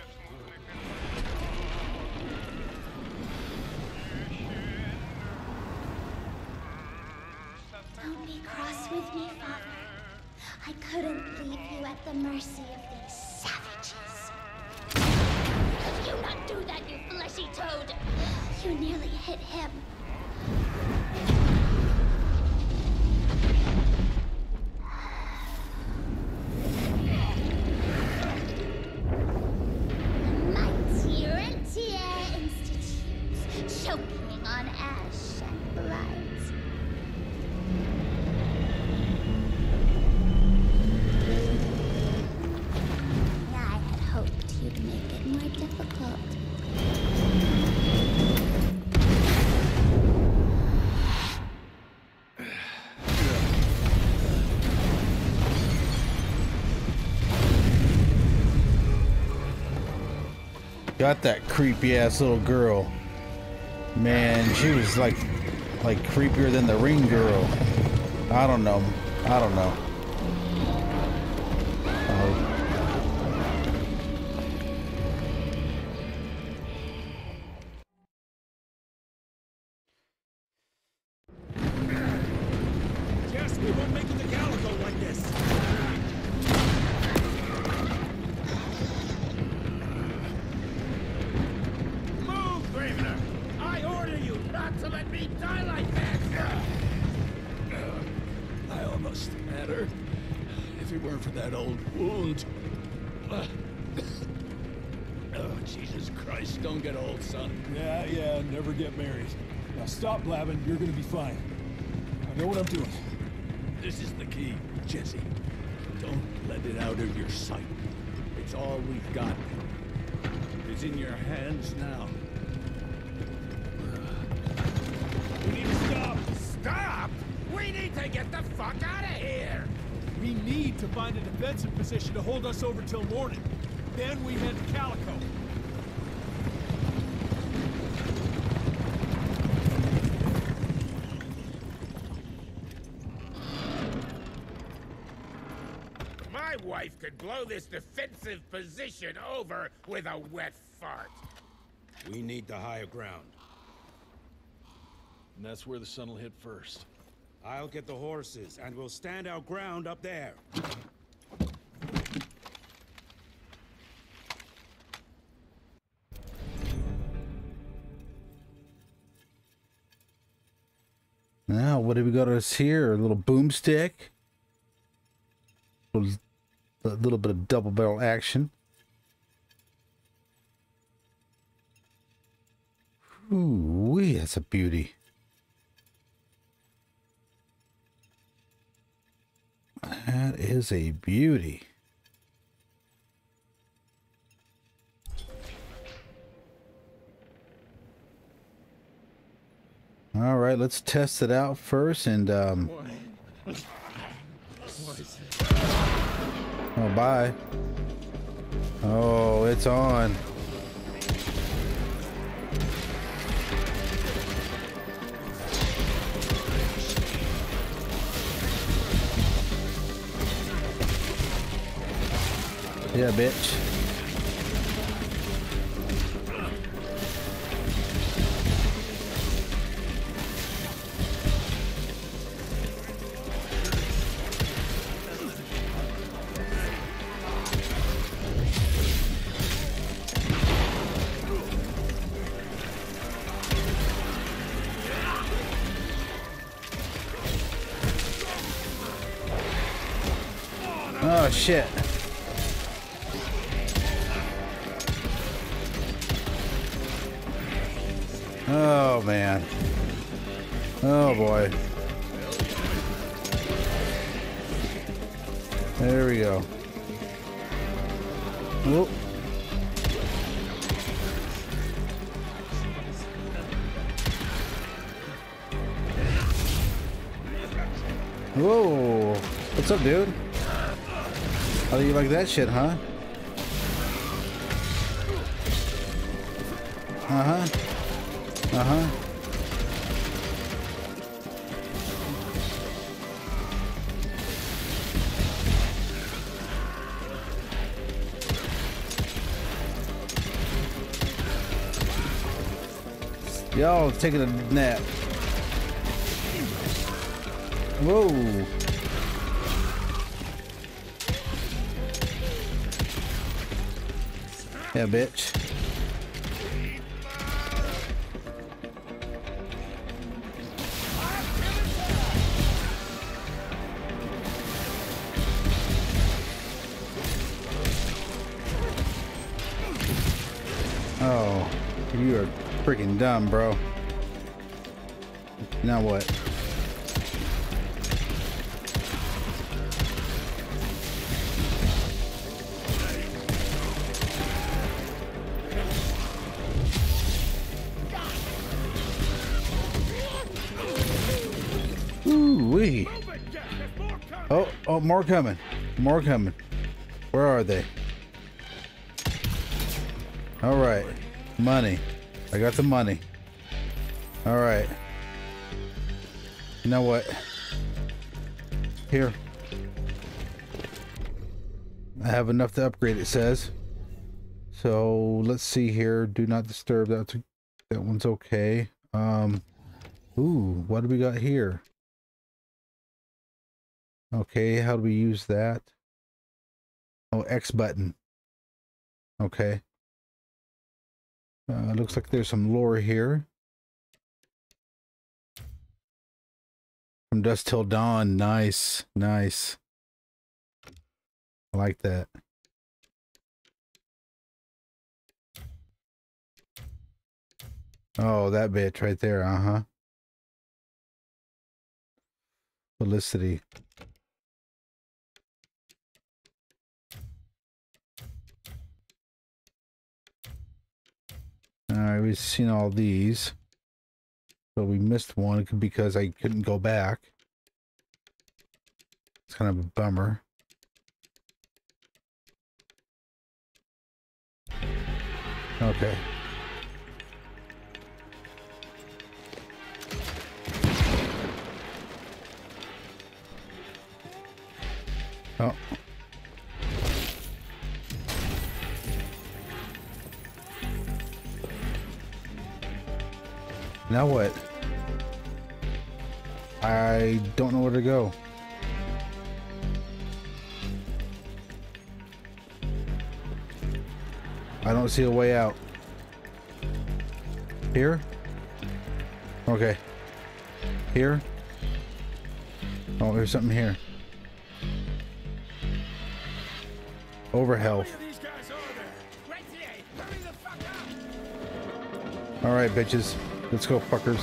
Don't be cross with me, Father. I couldn't leave you at the mercy of these savages. Did you not do that, you fleshy toad? You nearly hit him. The mighty Rentier Institute, choking on ash and blood. Got that creepy ass little girl. Man, she was like like creepier than the ring girl. I don't know. I don't know. Blabbing, you're gonna be fine. I know what I'm doing. This is the key, Jesse. Don't let it out of your sight. It's all we've got. It's in your hands now. We need to stop. Stop? We need to get the fuck out of here. We need to find a defensive position to hold us over till morning. Then we head to Calico. Could blow this defensive position over with a wet fart. We need the higher ground. And that's where the sun'll hit first. I'll get the horses, and we'll stand our ground up there. Now, what have we got us here? A little boomstick? A little bit of double barrel action. Ooh, wee, that's a beauty. That is a beauty. All right, let's test it out first and um. Oh, bye. Oh, it's on. Yeah, bitch. Oh shit. Oh man. Oh boy. There we go. Whoop. Whoa. What's up, dude? How do you like that shit, huh? Uh-huh. Uh-huh. Y'all taking a nap. Whoa. Yeah, bitch. Oh, you are freaking dumb, bro. Now what? Oh, oh, more coming. More coming. Where are they? All right, money. I got the money. All right. You know what? Here. I have enough to upgrade, it says. So let's see here. Do not disturb. That's, that one's okay. Um, ooh, what do we got here? Okay, how do we use that? Oh, X button. Okay. Uh, looks like there's some lore here. From dusk till dawn. Nice, nice. I like that. Oh, that bitch right there. Uh-huh. Felicity. All right, we've seen all these. So we missed one because I couldn't go back. It's kind of a bummer. Okay. Oh. Now what? I don't know where to go. I don't see a way out. Here? Okay. Here? Oh, there's something here. Over health. Alright, bitches. Let's go, fuckers.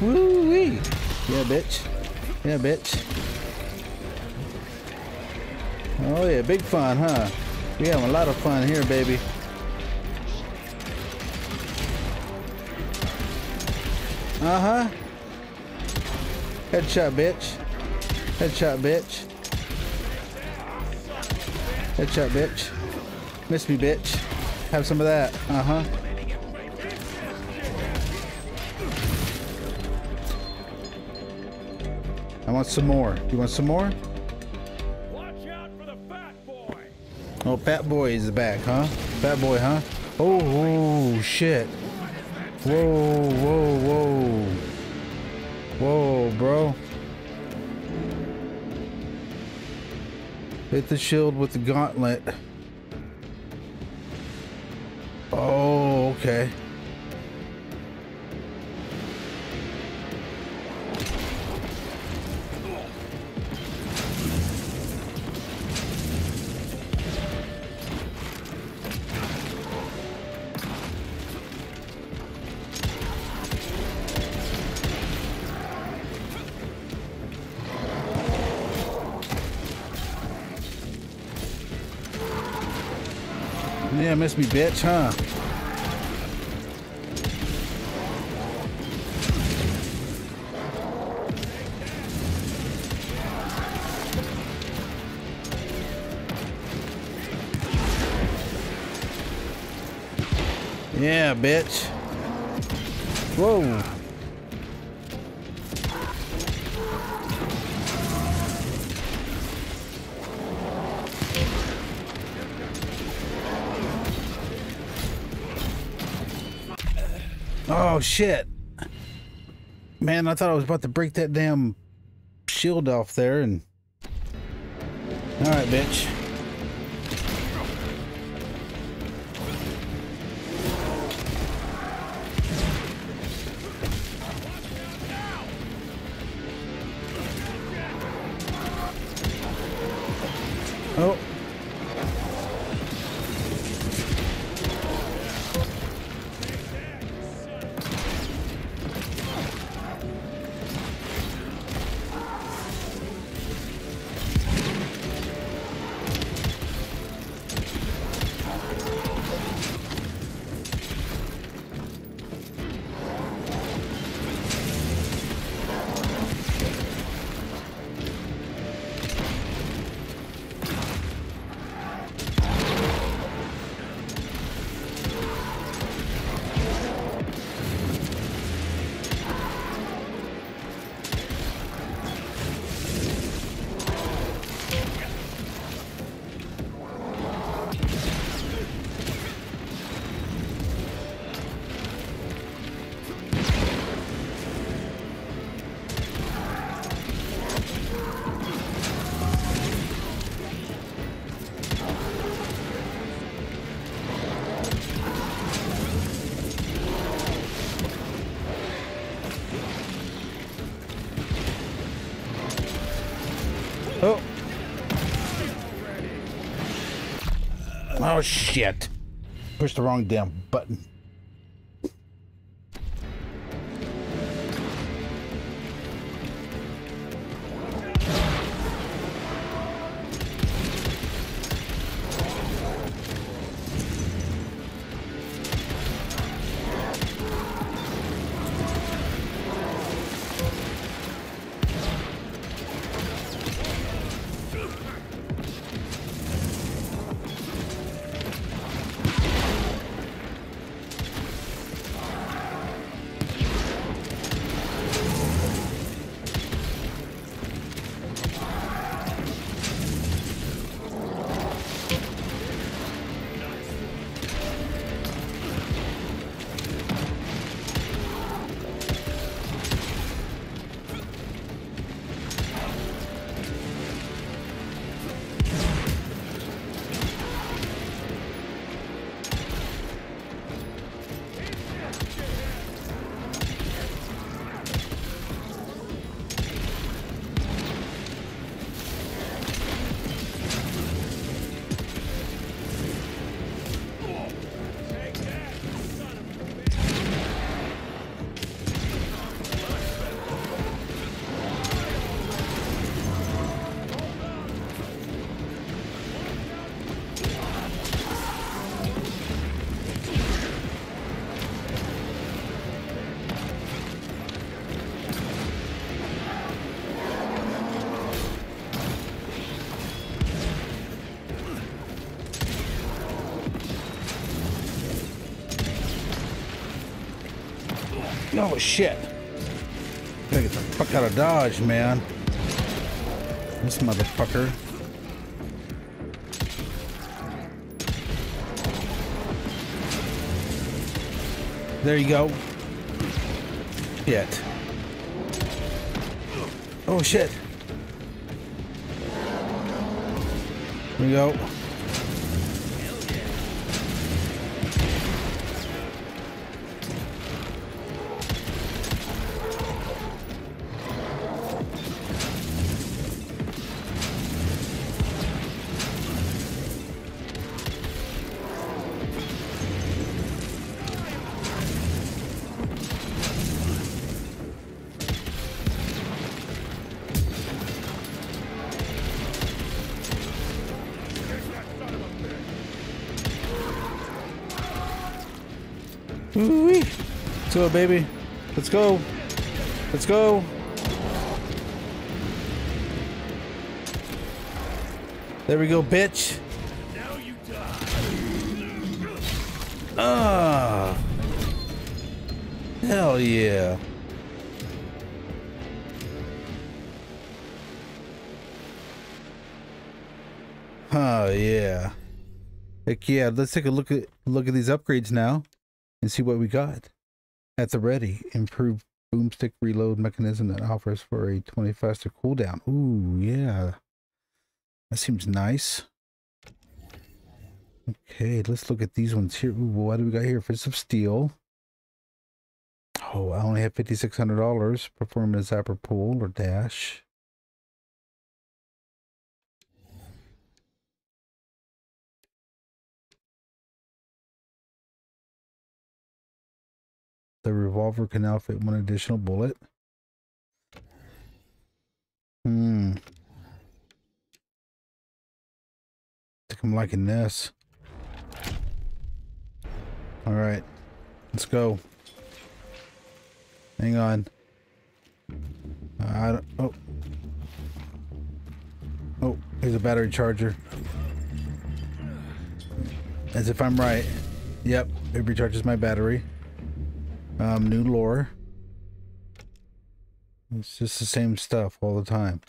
Woo-wee! Yeah, bitch. Yeah, bitch. Oh yeah, big fun, huh? We have a lot of fun here, baby. Uh-huh. Headshot, bitch. Headshot, bitch. Headshot, bitch. Miss me, bitch. Have some of that. Uh-huh. I want some more. You want some more? Oh, Fat Boy is back, huh? Fat Boy, huh? Oh, whoa, shit. Whoa, whoa, whoa. Whoa, bro. Hit the shield with the gauntlet. Oh, okay. Yeah, miss me, bitch, huh? Yeah, bitch. Whoa. Oh shit, man, I thought I was about to break that damn shield off there and all right, bitch. Oh. Oh. Oh, shit. Pushed the wrong damn button. Oh shit. Gotta get the fuck out of Dodge, man. This motherfucker. There you go. Shit. Oh shit. There we go. Let's go, baby. Let's go. Let's go. There we go, bitch. Now you die. Ah. Hell yeah. Oh yeah. Heck yeah. Let's take a look at look at these upgrades now and see what we got. At the ready, improved boomstick reload mechanism that offers for a twenty faster cooldown. Ooh, yeah. That seems nice. Okay, let's look at these ones here. Ooh, what do we got here? Fist of Steel. Oh, I only have fifty-six hundred dollars. Perform a zapper pull or dash. The revolver can now fit one additional bullet. Hmm. I think I'm liking this. All right, let's go. Hang on. I don't, oh. Oh, here's a battery charger. As if I'm right. Yep, it recharges my battery. Um, new lore. It's just the same stuff all the time.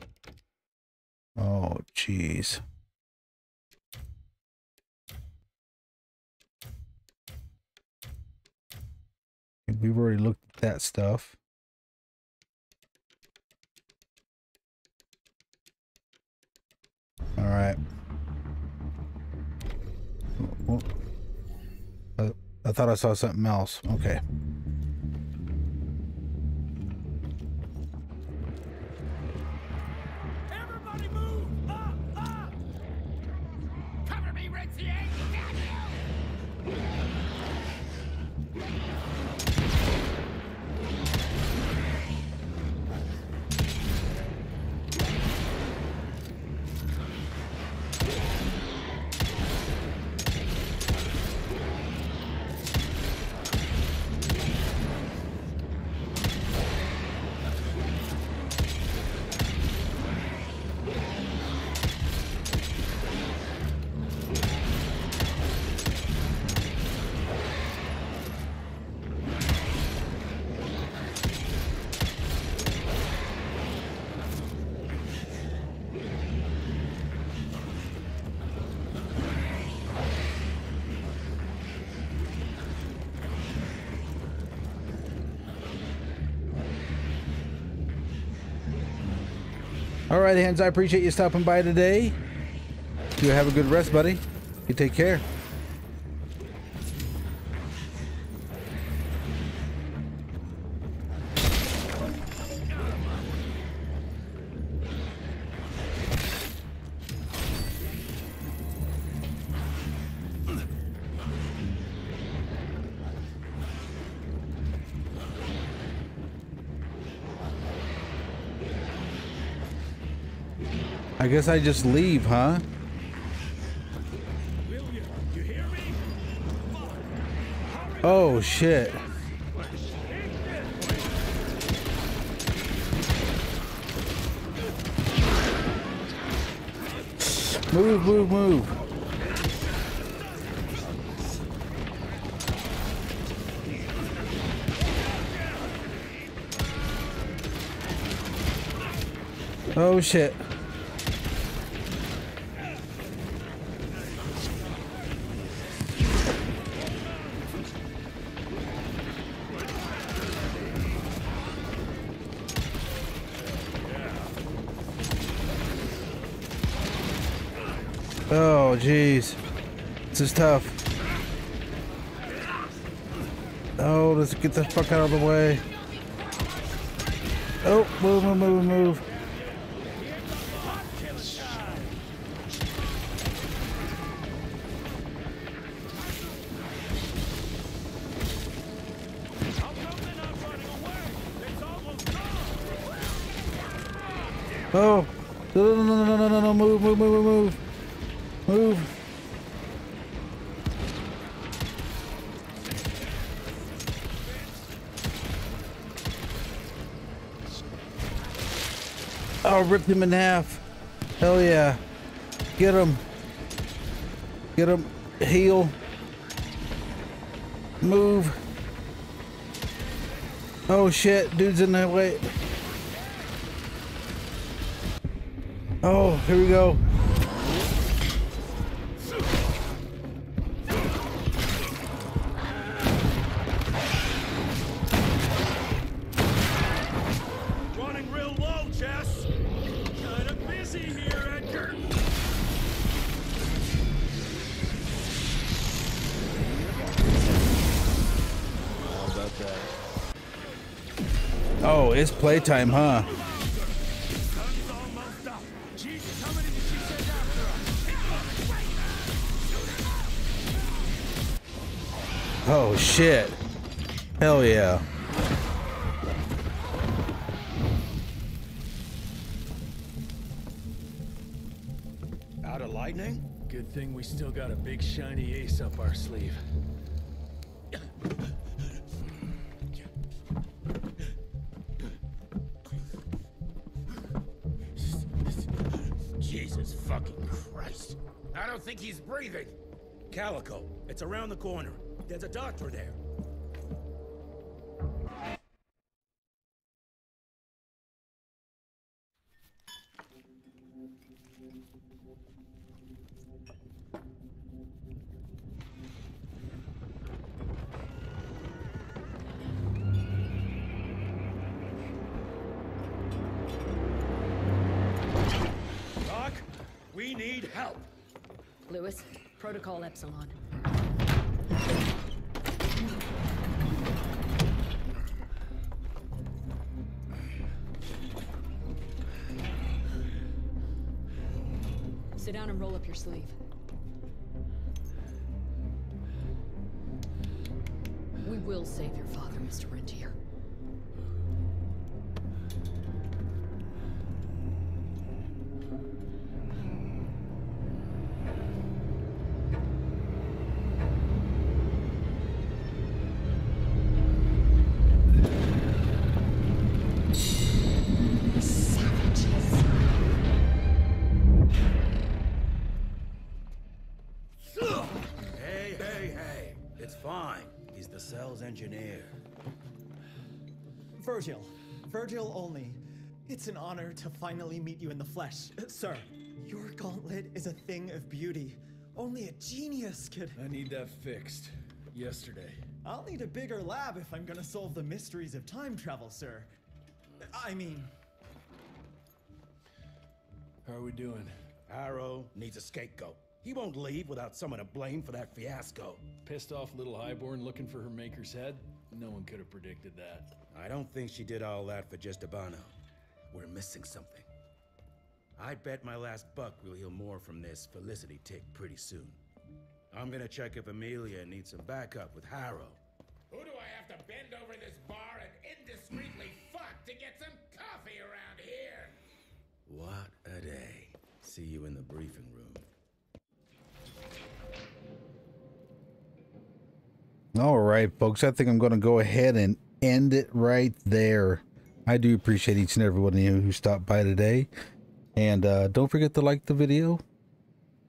Oh, jeez. We've already looked at that stuff. All right. Oh, oh. I, I thought I saw something else. Okay. Everybody move! All right, Hans, I appreciate you stopping by today. You have a good rest, buddy. You take care. I guess I just leave, huh? William, you hear me? Oh shit. Move, move, move. Oh shit. Oh, jeez. This is tough. Oh, let's get the fuck out of the way. Oh, move, move, move, move. Oh, no, no, no, no, no, no, no, move, move, move, move. Move. Oh, ripped him in half. Hell yeah. Get him. Get him. Heal. Move. Oh shit, dude's in that way. Oh, here we go. It's playtime, huh? Oh shit. Hell yeah. Out of lightning? Good thing we still got a big shiny ace up our sleeve. He's breathing. Calico, it's around the corner. There's a doctor there. Doc, we need help. Lewis, protocol Epsilon. Sit down and roll up your sleeve. We will save your father, Mister Rentier. Engineer. Virgil. Virgil only. It's an honor to finally meet you in the flesh. Uh, sir, your gauntlet is a thing of beauty. Only a genius could... I need that fixed. Yesterday. I'll need a bigger lab if I'm gonna solve the mysteries of time travel, sir. I mean... How are we doing? Harrow needs a scapegoat. He won't leave without someone to blame for that fiasco. Pissed off little highborn looking for her maker's head? No one could have predicted that. I don't think she did all that for just DiBono. We're missing something. I bet my last buck we'll hear more from this Felicity tick pretty soon. I'm gonna check if Amelia needs some backup with Harrow. Who do I have to bend over this bar and indiscreetly fuck to get some coffee around here? What a day. See you in the briefing room. All right, folks, I think I'm going to go ahead and end it right there. I do appreciate each and every one of you who stopped by today. And uh, don't forget to like the video.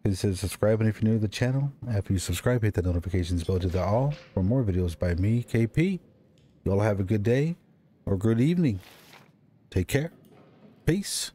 It says subscribe, and if you're new to the channel, after you subscribe, hit the notifications bell to the all for more videos by me, K P. You all have a good day or good evening. Take care. Peace.